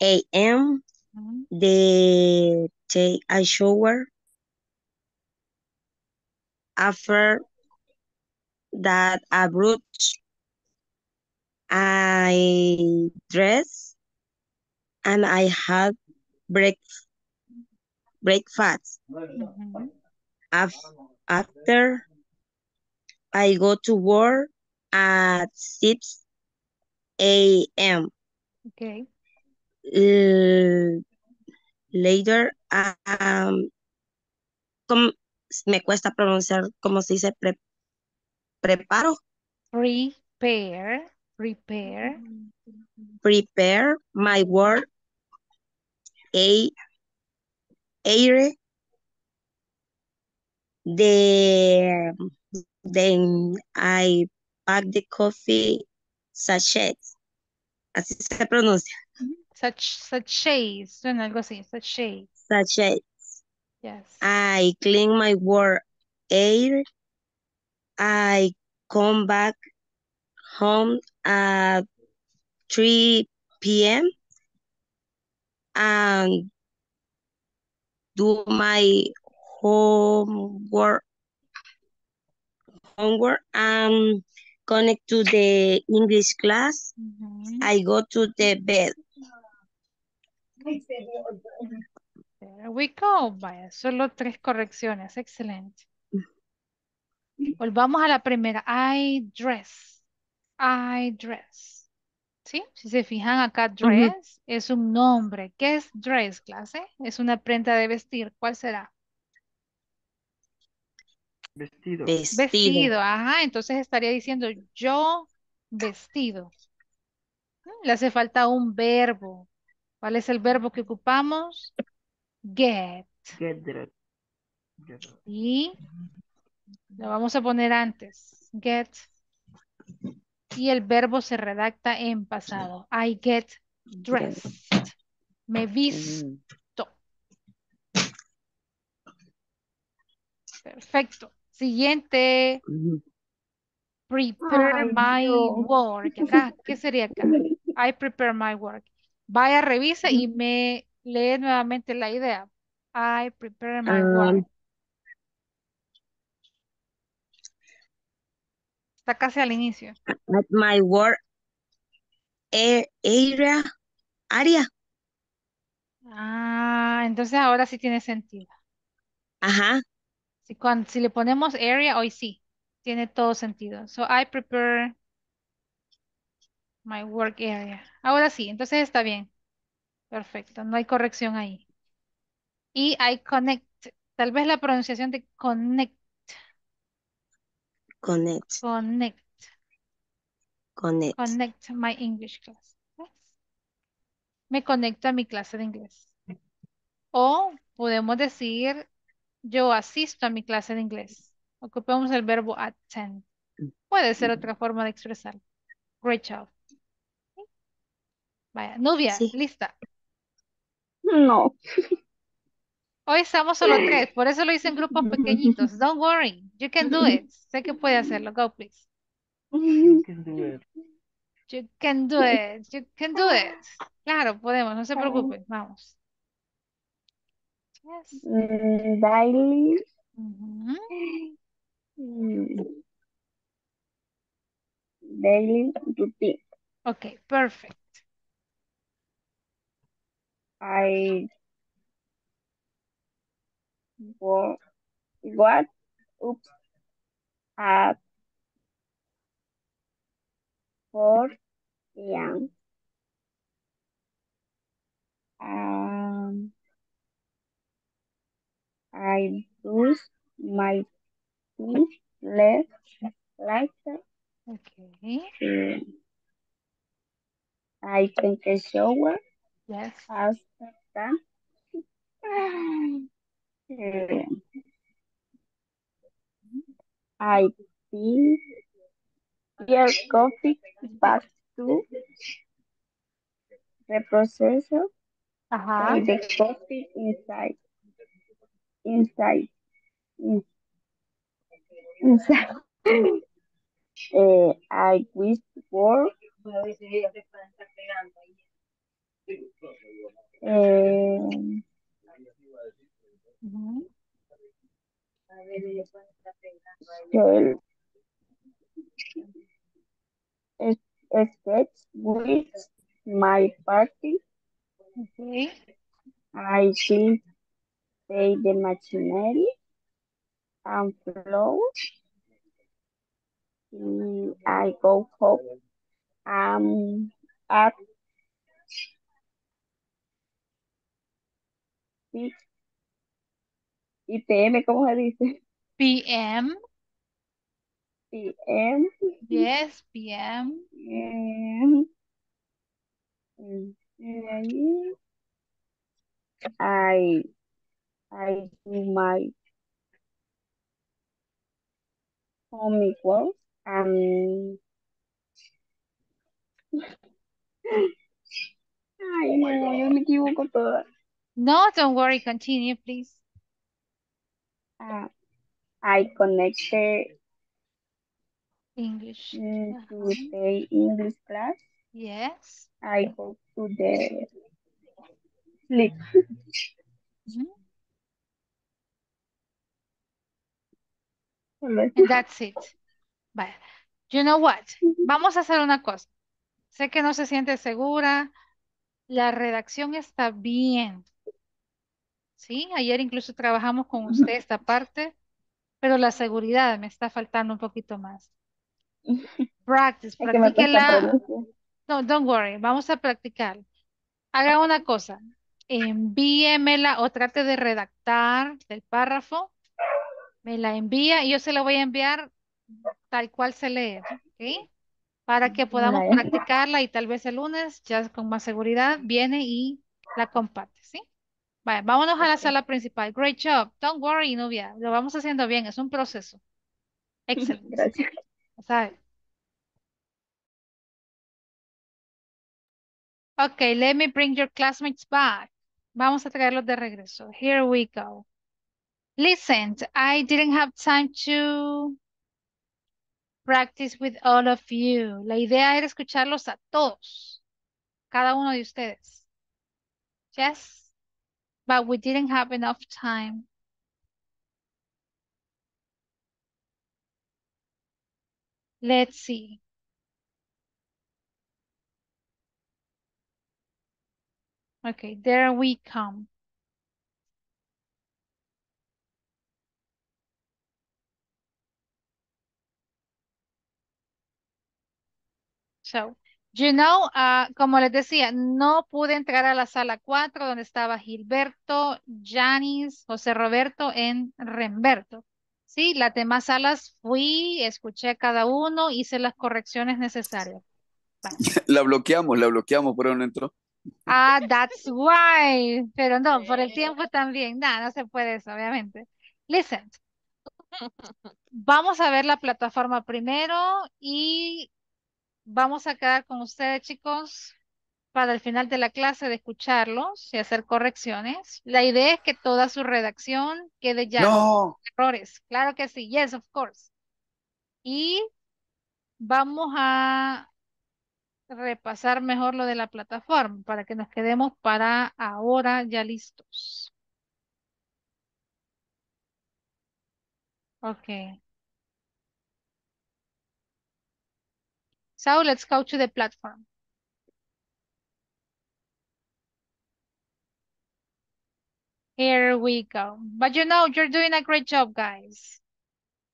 A M Mm-hmm. They take a shower. After that, I brush. I dress and I have break, breakfast. Mm-hmm. After, after I go to work at six A M Okay. L later, um, com me cuesta pronunciar cómo se dice pre preparo. Prepare, prepare. Prepare my work. A aire. The... Then I pack the coffee sachets. Así se pronuncia. Sach sachets. Suena algo así. Sachets. Sachets. Yes. I clean my work air. I come back home at three P M and do my homework. Homework and connect to the English class. Mm-hmm. I go to the bed. There we go. Vaya, solo tres correcciones. Excelente. Volvamos a la primera. I dress. I dress. ¿Sí? Si se fijan acá, dress mm-hmm. es un nombre. ¿Qué es dress, clase? Es una prenda de vestir. ¿Cuál será? Vestido. vestido. Vestido, ajá. Entonces estaría diciendo yo vestido. Le hace falta un verbo. ¿Cuál es el verbo que ocupamos? Get. Get dressed. Get dressed. Y lo vamos a poner antes. Get. Y el verbo se redacta en pasado. I get dressed. Me visto. Perfecto. Siguiente. Prepare my work. Acá, ¿qué sería acá? I prepare my work. Vaya, revisa y me lee nuevamente la idea. I prepare my work. Está casi al inicio. At my work area. Área. Ah, entonces ahora sí tiene sentido. Ajá. Si, cuando, si le ponemos area, hoy sí. Tiene todo sentido. So, I prepare my work area. Ahora sí, entonces está bien. Perfecto, no hay corrección ahí. Y I connect. Tal vez la pronunciación de connect. Connect. Connect. Connect. Connect my English class. Me conecto a mi clase de inglés. O podemos decir, yo asisto a mi clase de inglés. Ocupamos el verbo attend. Puede ser otra forma de expresarlo. Great job. ¿Sí? Vaya, Nubia, sí. ¿Lista? No. Hoy estamos solo tres, por eso lo hice en grupos pequeñitos. Don't worry, you can do it. Sé que puede hacerlo. Go, please. You can do it. You can do it, you can do it. Claro, podemos, no se preocupen, vamos. Yes. Daily. Uh-huh. Daily routine. Okay, perfect. I what what oops at four a m Um, I brush my teeth left, right. Okay. Um, I take a shower. Yes. After that, um, I think your coffee back to the processor. Ajá. With the coffee inside. Inside. Inside. uh, I wish for. Um, uh-huh. Still, it, it gets with my party. Okay. I think they the machinery and flow. I go home um at six p m ¿Cómo se dice? P M. P M. Yes, P M. Mm. I I do my homework work and ay no, yo me equivoco toda. No, don't worry, continue please. Uh, I connected English to the English class. Yes. I go to the sleep. And that's it. But you know what? Vamos a hacer una cosa. Sé que no se siente segura. La redacción está bien. Sí, ayer incluso trabajamos con usted esta parte, pero la seguridad me está faltando un poquito más. Practice, practíquela. No, don't worry, vamos a practicar. Haga una cosa, envíemela o trate de redactar el párrafo, me la envía y yo se la voy a enviar tal cual se lee, ¿ok? para que podamos vale. practicarla y tal vez el lunes ya con más seguridad viene y la comparte, ¿sí? Vale, vámonos okay. a la sala principal. Great job. Don't worry, Nubia. Lo vamos haciendo bien. Es un proceso. Excelente. Gracias. ¿Sabe? Okay, let me bring your classmates back. Vamos a traerlos de regreso. Here we go. Listen, I didn't have time to practice with all of you. La idea era escucharlos a todos, cada uno de ustedes. Yes, but we didn't have enough time. Let's see. Okay, there we come. So, you know, uh, como les decía, no pude entrar a la sala cuatro donde estaba Gilberto, Janice, José Roberto en Remberto. Sí, las demás salas fui, escuché a cada uno, hice las correcciones necesarias. Vale. La bloqueamos, la bloqueamos, pero no entró. Ah, that's why. Pero no, por el tiempo también. Nada, no se puede eso, obviamente. Listen. Vamos a ver la plataforma primero y vamos a quedar con ustedes, chicos, para el final de la clase de escucharlos y hacer correcciones. La idea es que toda su redacción quede ya no. errores. Claro que sí. Yes, of course. Y vamos a repasar mejor lo de la plataforma para que nos quedemos para ahora ya listos. Okay. So let's go to the platform. Here we go. But you know, you're doing a great job, guys.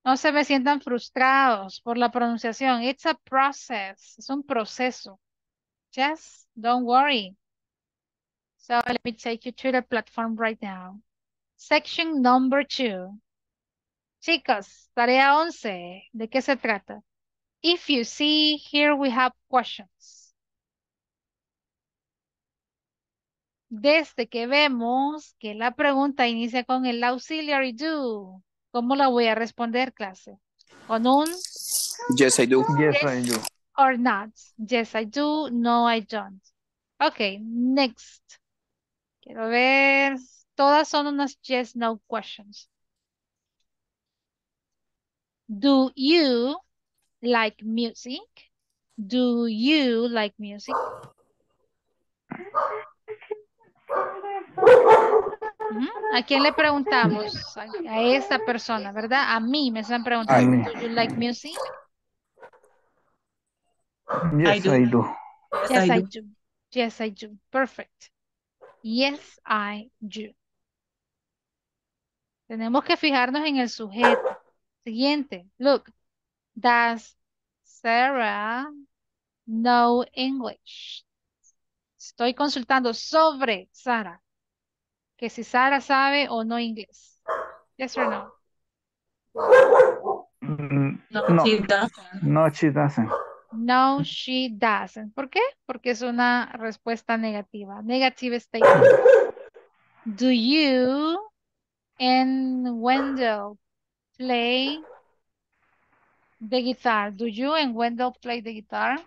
No se me sientan frustrados por la pronunciación. It's a process. Es un proceso. Just don't worry. So let me take you to the platform right now. Section number two. Chicos, tarea once. ¿De qué se trata? If you see, here we have questions. Desde que vemos que la pregunta inicia con el auxiliary do. ¿Cómo la voy a responder, clase? Con un... Yes, I do. Yes, I do. Or not. Yes, I do. No, I don't. Ok, next. Quiero ver... Todas son unas yes, no questions. Do you like music? Do you like music? ¿A quién le preguntamos? A, a esta persona, ¿verdad? A mí me están preguntando. I, do you like music? Yes, I do. I do. Yes, I, I do. do. Yes, I do. Perfect. Yes, I do. Tenemos que fijarnos en el sujeto. Siguiente. Look. Does Sarah know English? Estoy consultando sobre Sarah. Que si Sara sabe o no inglés. Yes or no? No, no, she doesn't. No, she doesn't. No, she doesn't. ¿Por qué? Porque es una respuesta negativa. Negative statement. Do you and Wendell play the guitar? Do you and Wendell play the guitar?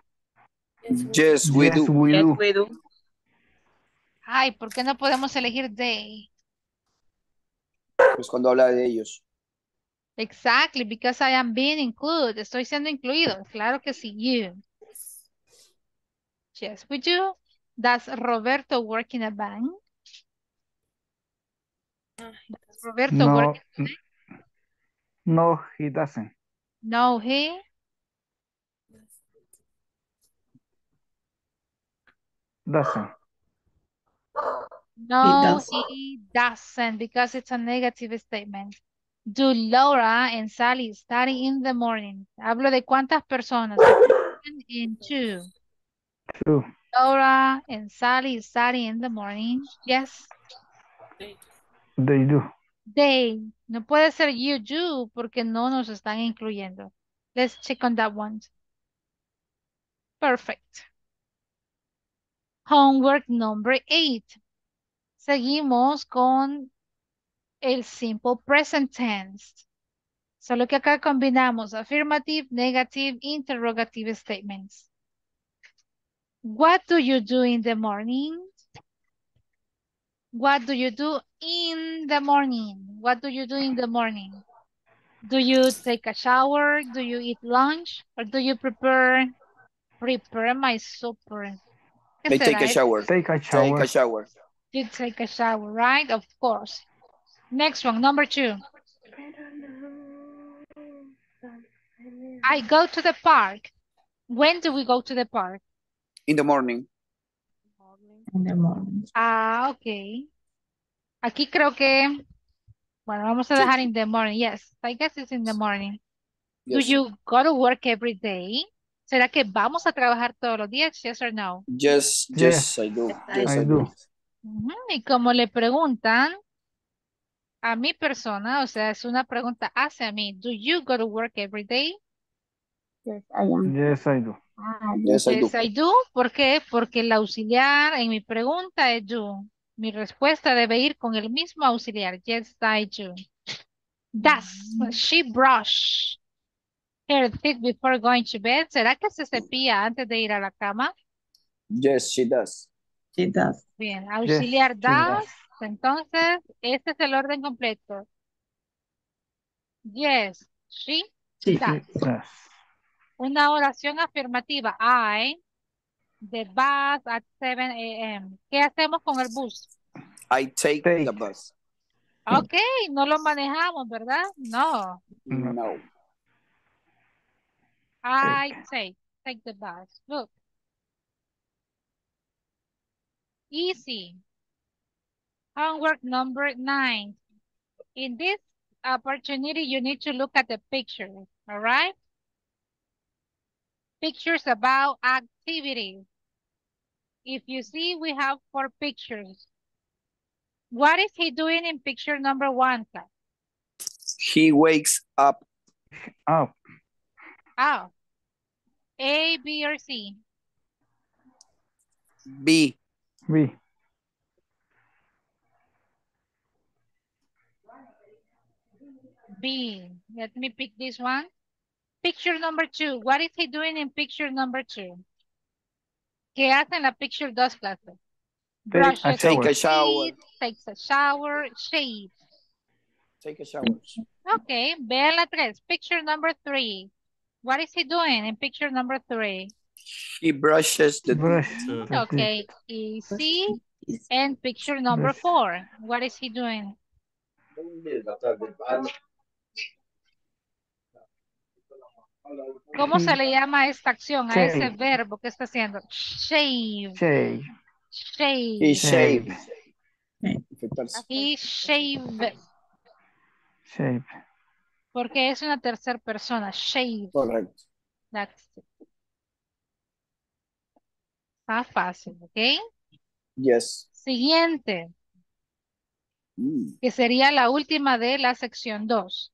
Yes, we do. Yes, we do. Yes, we do. Ay, ¿por qué no podemos elegir they? Pues cuando habla de ellos. Exactly, because I am being included. Estoy siendo incluido. Claro que sí, you. Yes, we do. Does Roberto work in a bank? Does Roberto no, work in a bank? No, he doesn't. No, he? Doesn't. No, he doesn't. he doesn't, because it's a negative statement. Do Laura and Sally study in the morning? Hablo de cuántas personas. In two. Two. Laura and Sally study in the morning. Yes. They do. They. No puede ser you do, porque no nos están incluyendo. Let's check on that one. Perfect. Homework number eight. Seguimos con el simple present tense. Solo que acá combinamos affirmative, negative, interrogative statements. What do you do in the morning? What do you do in the morning? What do you do in the morning? Do you take a shower? Do you eat lunch? Or do you prepare prepare my supper? They take a shower. Take a shower. Take a shower. You take a shower, right? Of course. Next one, number two. I don't know. I go to the park. When do we go to the park? In the morning. In the morning. Ah, ok. Aquí creo que... Bueno, vamos a dejar in the morning. Yes, I guess it's in the morning. Yes. Do you go to work every day? ¿Será que vamos a trabajar todos los días? Yes or no? Yes, yes, yes. I do. Yes, I, I do. do. Uh-huh. Y como le preguntan a mi persona, o sea, es una pregunta hacia mí. Do you go to work every day? Yes, I am. Yes, I do. Ah, yes, I yes, do. I do. ¿Por qué? Porque el auxiliar en mi pregunta es do. Mi respuesta debe ir con el mismo auxiliar. Yes, I do. Does she brush her teeth before going to bed? ¿Será que se cepilla antes de ir a la cama? Yes, she does. She does. Bien, auxiliar yes, does. does. Entonces, este es el orden completo. Yes, she, she does. does. Una oración afirmativa. I, the bus at seven A M ¿Qué hacemos con el bus? I take, take the bus. Ok, no lo manejamos, ¿verdad? No. No. I take, take the bus. Look. Easy. Homework number nine. In this opportunity, you need to look at the picture, all right? Pictures about activities. If you see, we have four pictures. What is he doing in picture number one, sir? He wakes up. Up. Oh. Oh. A, B, or C? B. B. B. Let me pick this one. Picture number two. What is he doing in picture number two? ¿Qué hace en la picture dos, clase? Brush a take a shower. Teeth, takes a shower. Shave. Take a shower. Okay. Vean la tres. Picture number three. What is he doing in picture number three? He brushes the teeth. Okay. Easy. And picture number four. What is he doing? ¿Cómo se le llama esta acción, shave. a ese verbo que está haciendo? Shave. Shave. Shave. He shave. He shave. Shave. Porque es una tercera persona. Shave. Correcto. Está fácil, ¿ok? Yes. Siguiente. Mm. Que sería la última de la sección dos.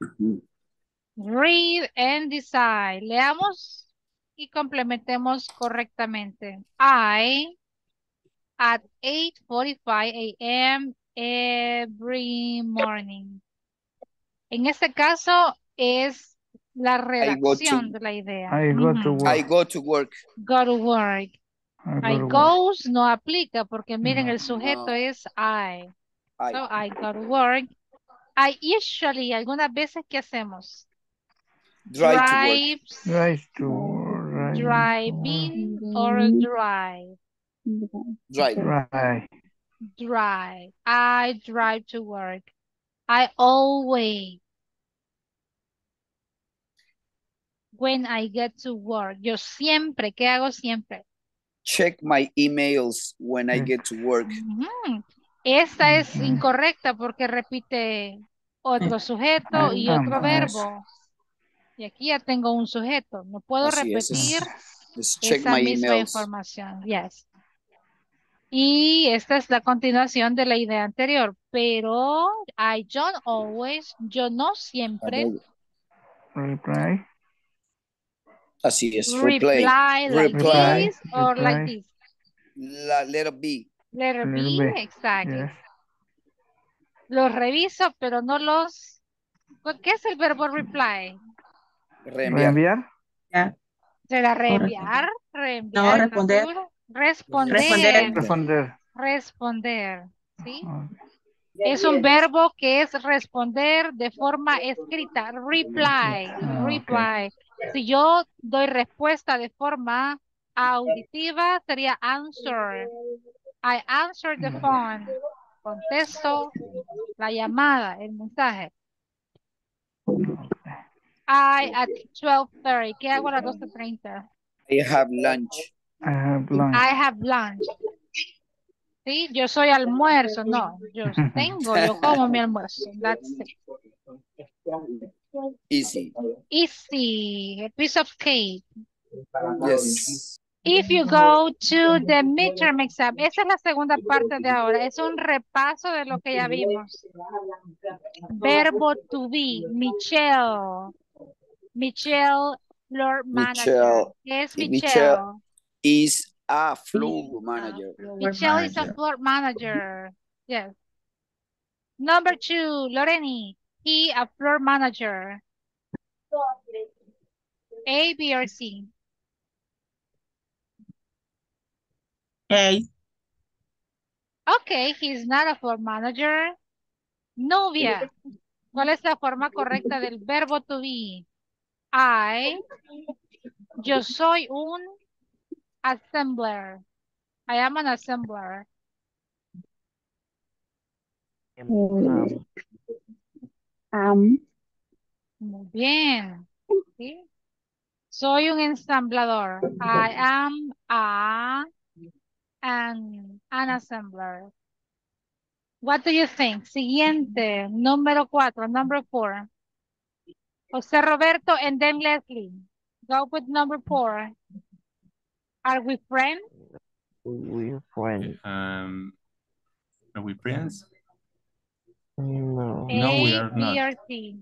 Mm-hmm. Read and decide. Leamos y complementemos correctamente. I, at eight forty-five A M every morning. En este caso es la redacción to, de la idea. I go mm-hmm. to work. I go to work. Go to work. I, go I to goes work. No aplica porque miren no, el sujeto no. es I. I. So I go to work. I usually, algunas veces, ¿qué hacemos? Drive Drives, to work. Drive to work. Driving or drive? Drive. Drive. Drive. I drive to work. I always. When I get to work. Yo siempre, ¿qué hago siempre? Check my emails when I get to work. Mm-hmm. Esta es incorrecta porque repite otro sujeto y otro verbo. Y aquí ya tengo un sujeto. No puedo Así repetir es. esa check my misma emails. información. Yes. Y esta es la continuación de la idea anterior. Pero I don't always, yo no siempre. Reply. Así es. Reply. Reply like reply, this or reply. Like this. La letter B. Letter B, letter B. Exacto. Yes. Los reviso, pero no los... ¿Qué es el verbo reply? Reenviar. ¿Reenviar? Yeah. ¿Será reenviar? ¿Reenviar? No, responder. Responder. Responder. Responder. Responder. ¿Sí? Es un verbo que es responder de forma escrita. Reply. Oh, reply. Okay. Si yo doy respuesta de forma auditiva, sería answer. I answered the phone. Contesto la llamada, el mensaje. I at twelve thirty. ¿Qué hago a las doce treinta? I have lunch. I have lunch. I have lunch. Sí, yo soy almuerzo, no, yo tengo, yo como mi almuerzo. That's it. Easy. Easy, a piece of cake. Yes. If you go to the midterm exam, esa es la segunda parte de ahora, es un repaso de lo que ya vimos. Verbo to be, Michelle. Michelle, floor manager. ¿Qué es Michelle? Michelle is a floor manager. Michelle is a floor manager. Yes. Number two, Loreni, he a floor manager. A, B, or C. A. Okay, he's not a floor manager. Nubia, ¿cuál es la forma correcta del verbo to be? I, yo soy un assembler. I am an assembler. Um, um. Muy bien. ¿Sí? Soy un ensamblador. I am a... and an assembler. What do you think? Siguiente, número cuatro, number four. José Roberto and then Leslie. Go with number four. Are we friends? We're friends. Um, are we friends? No. A, no, we are not. B or C.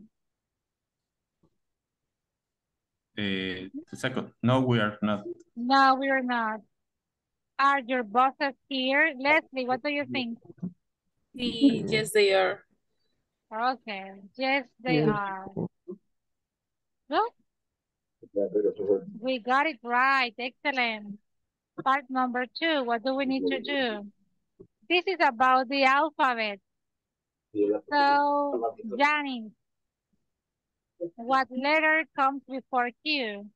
Uh, the second. No, we are not. No, we are not. Are your bosses here? Leslie, what do you think? Yes, they are. Okay, yes, they are. Good. We got it right, excellent. Part number two, what do we need to do? This is about the alphabet. So, Janice, what letter comes before Q?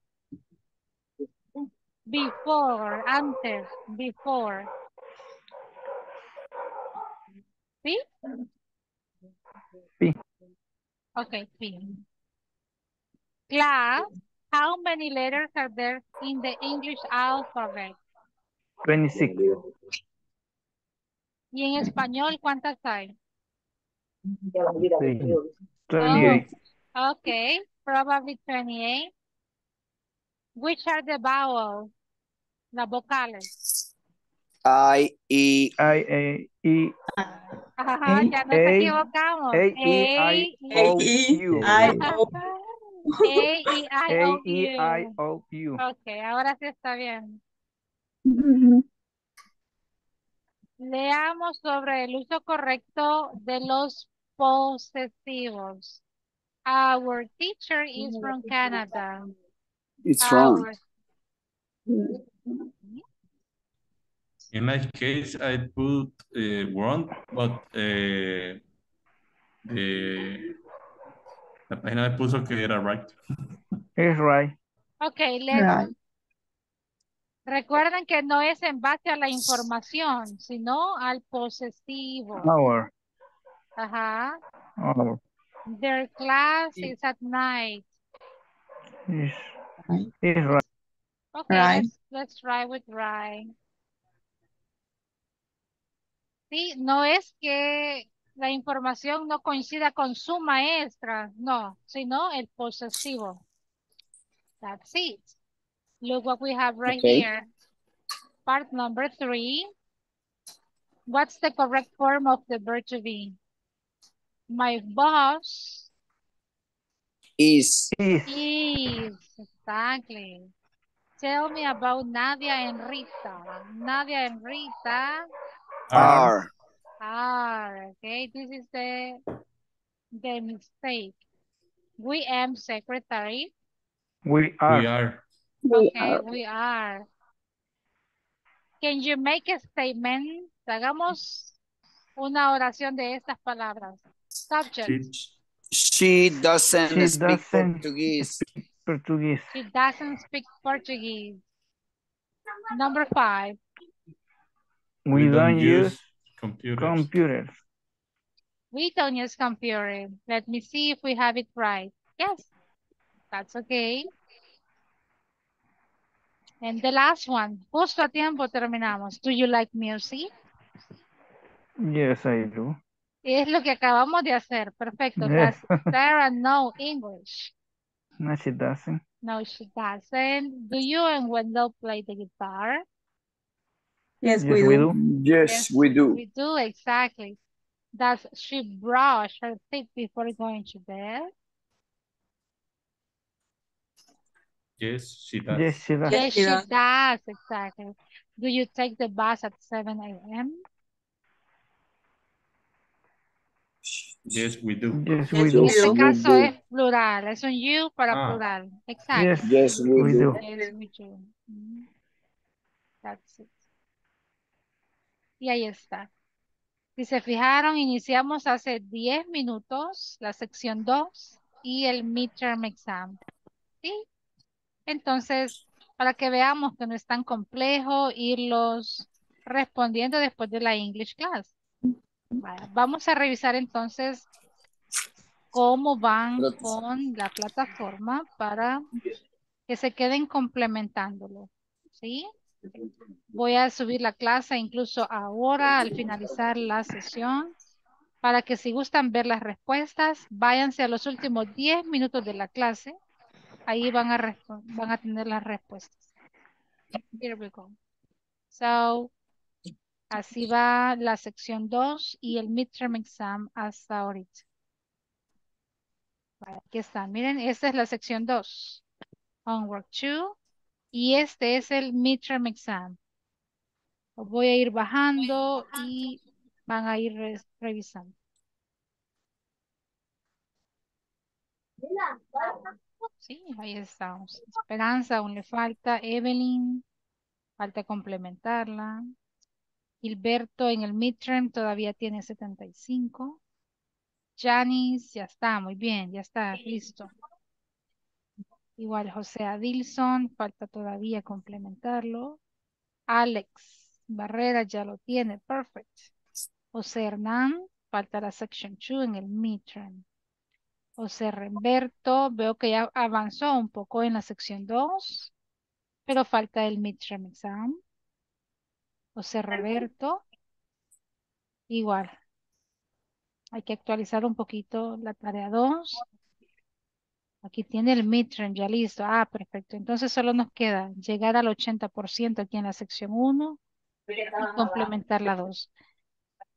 Before, antes, before. ¿Sí? Sí. Okay, sí. Class, how many letters are there in the English alphabet? twenty-six. ¿Y en español cuántas hay? twenty-eight. Oh, okay, probably twenty-eight. Which are the vowels? Las vocales. I, E, I, A, E. Ajá, ya nos equivocamos. A, E, I, O, U. A, E, I, O, U. A, E, I, O, U. Okay, ahora sí está bien. Leamos sobre el uso correcto de los posesivos. Our teacher is from Canada. It's wrong. In my case, I put uh, wrong, but uh, the la página me puso que era right. It's right. Okay, let's. Yeah. Recuerden que no es en base a la información, sino al posesivo. Our. Ajá. Our. Their class is at night. Yes. It's right. Okay, right. Let's, let's try with right. Sí, no es que la información no coincida con su maestra, no, sino el posesivo. That's it. Look what we have right okay. here. Part number three. What's the correct form of the verb to be? My boss is. Is. Is. Exactly. Tell me about Nadia and Rita. Nadia and Rita are. Are. Okay, this is the, the mistake. We am secretary. We are. We are. Okay, we are. We are. Can you make a statement? Hagamos una oración de estas palabras. Subject. She, she doesn't she speak doesn't Portuguese. Speak Portuguese. She doesn't speak Portuguese. Number five. We, we don't, don't use computers. computers. We don't use computers. Let me see if we have it right. Yes, that's okay. And the last one, justo a tiempo terminamos. Do you like music? Yes, I do. Es lo que acabamos de hacer. Perfecto. Yes. Does Sarah know English? No, she doesn't. No, she doesn't. Do you and Wendell play the guitar? Yes, yes we, do. we do. Yes, yes we, we do. We do, exactly. Does she brush her teeth before going to bed? Yes, she does. Yes, she does. Yes, she does, exactly. Do you take the bus at seven A M? Yes, we do. Yes, we do. En este caso es plural, es un you para ah. plural. Exacto. Yes, yes, we, we do. do. Yes, we do. Mm-hmm. That's it. Y ahí está. Si se fijaron, iniciamos hace diez minutos la sección dos y el midterm exam. ¿Sí? Entonces, para que veamos que no es tan complejo irlos respondiendo después de la English class. Vale, vamos a revisar entonces cómo van con la plataforma para que se queden complementándolo. ¿Sí? Voy a subir la clase incluso ahora al finalizar la sesión para que si gustan ver las respuestas, váyanse a los últimos diez minutos de la clase. Ahí van a, van a tener las respuestas. Here we go. So, así va la sección dos y el midterm exam hasta ahorita. Vale, aquí está. Miren, esta es la sección dos. Homework dos. Y este es el midterm exam. Lo voy a ir bajando y van a ir re revisando. Sí, ahí estamos. Esperanza aún le falta. Evelyn, falta complementarla. Gilberto en el midterm todavía tiene setenta y cinco. Janice, ya está, muy bien, ya está, listo. Igual José Adilson, falta todavía complementarlo. Alex Barrera ya lo tiene, perfect. José Hernán, falta la section dos en el midterm. José Remberto, veo que ya avanzó un poco en la sección dos, pero falta el midterm exam. José Roberto, igual. Hay que actualizar un poquito la tarea dos. Aquí tiene el midterm, ya listo. Ah, perfecto. Entonces solo nos queda llegar al ochenta por ciento aquí en la sección uno y complementar la dos.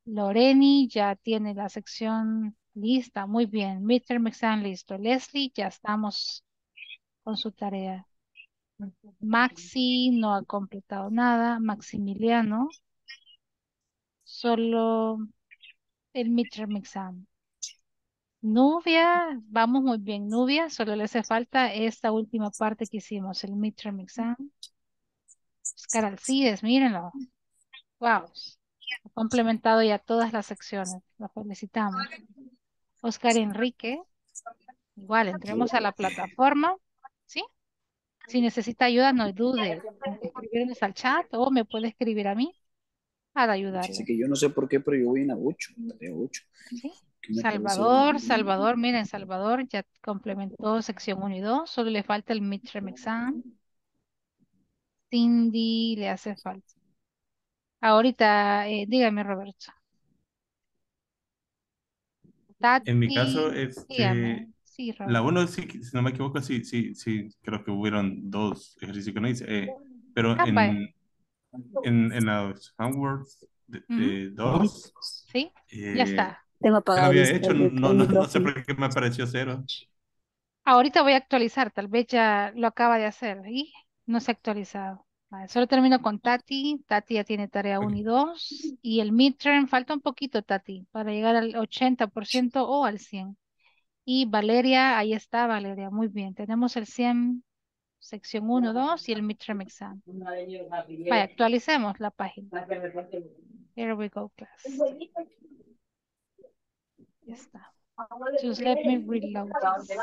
Loreni ya tiene la sección lista. Muy bien. Midterm exam listo. Leslie, ya estamos con su tarea. Maxi no ha completado nada. Maximiliano, solo el midterm exam. Nubia, vamos muy bien, Nubia, solo le hace falta esta última parte que hicimos, el midterm exam. Oscar Alcides, mírenlo. Wow, ha complementado ya todas las secciones, lo felicitamos. Oscar Enrique, igual, entremos a la plataforma, ¿sí? Si necesita ayuda, no dude, escribirnos al chat o me puede escribir a mí para ayudarle. Así que yo no sé por qué, pero yo voy en la ocho, tarea ocho. ¿Sí? Salvador, Salvador, miren, Salvador ya complementó sección uno y dos, solo le falta el midterm exam. Cindy le hace falta. Ahorita, eh, dígame, Roberto. Tati, en mi caso, este, sí, la uno, si, si no me equivoco, sí, sí, sí, creo que hubieron dos ejercicios que no hice, eh, pero ah, en, en, en, en los homeworks de, de dos, sí, eh, ya está. Tengo apagado. No había hecho, no, no, no sé por qué me apareció cero. Ahorita voy a actualizar, tal vez ya lo acaba de hacer y no se ha actualizado. Vale, solo termino con Tati. Tati ya tiene tarea uno y dos. Y el midterm, falta un poquito, Tati, para llegar al ochenta por ciento o al cien por ciento. Y Valeria, ahí está Valeria, muy bien. Tenemos el cien, sección uno, dos y el midterm exam. Vaya, actualicemos la página. Here we go, class. Ya está. Just let me reload this.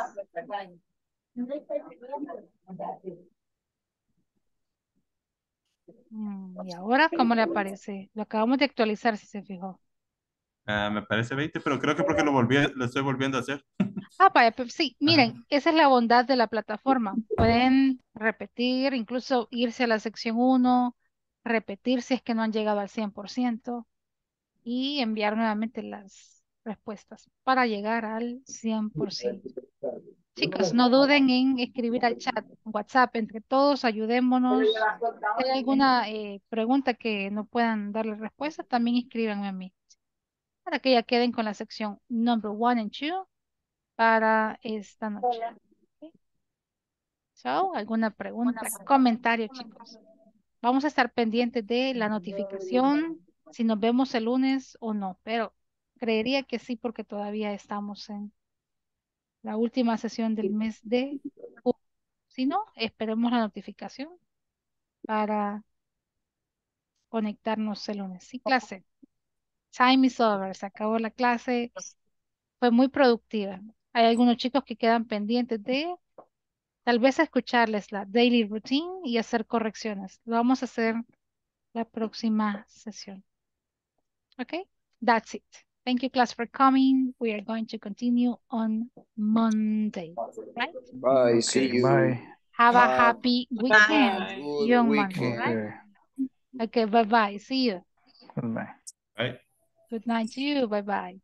Mm, y ahora, ¿cómo le aparece? Lo acabamos de actualizar, si se fijó. Uh, me parece veinte, pero creo que porque lo, volví, lo estoy volviendo a hacer. Ah, vaya, pues sí, miren, uh-huh. Esa es la bondad de la plataforma. Pueden repetir, incluso irse a la sección uno, repetir si es que no han llegado al cien por ciento y enviar nuevamente las respuestas para llegar al cien por ciento. Chicos, no duden en escribir al chat, WhatsApp, entre todos, ayudémonos. Si hay alguna eh, pregunta que no puedan darle respuesta, también escríbanme a mí. Para que ya queden con la sección number one and two para esta noche. ¿Okay? So, ¿alguna pregunta, comentario, chicos? Vamos a estar pendientes de la notificación, si nos vemos el lunes o no, pero creería que sí porque todavía estamos en la última sesión del mes de junio. Si no, esperemos la notificación para conectarnos el lunes. Sí, clase. Time is over. Se acabó la clase. Fue muy productiva. Hay algunos chicos que quedan pendientes de tal vez escucharles la daily routine y hacer correcciones. Lo vamos a hacer la próxima sesión. Ok. That's it. Thank you, class, for coming. We are going to continue on Monday. Right? Bye. Okay. See you. Bye. Have bye. a happy weekend. Young weekend. Monday, right? Okay. Bye bye. See you. Bye. Bye. Good night to you. Bye bye.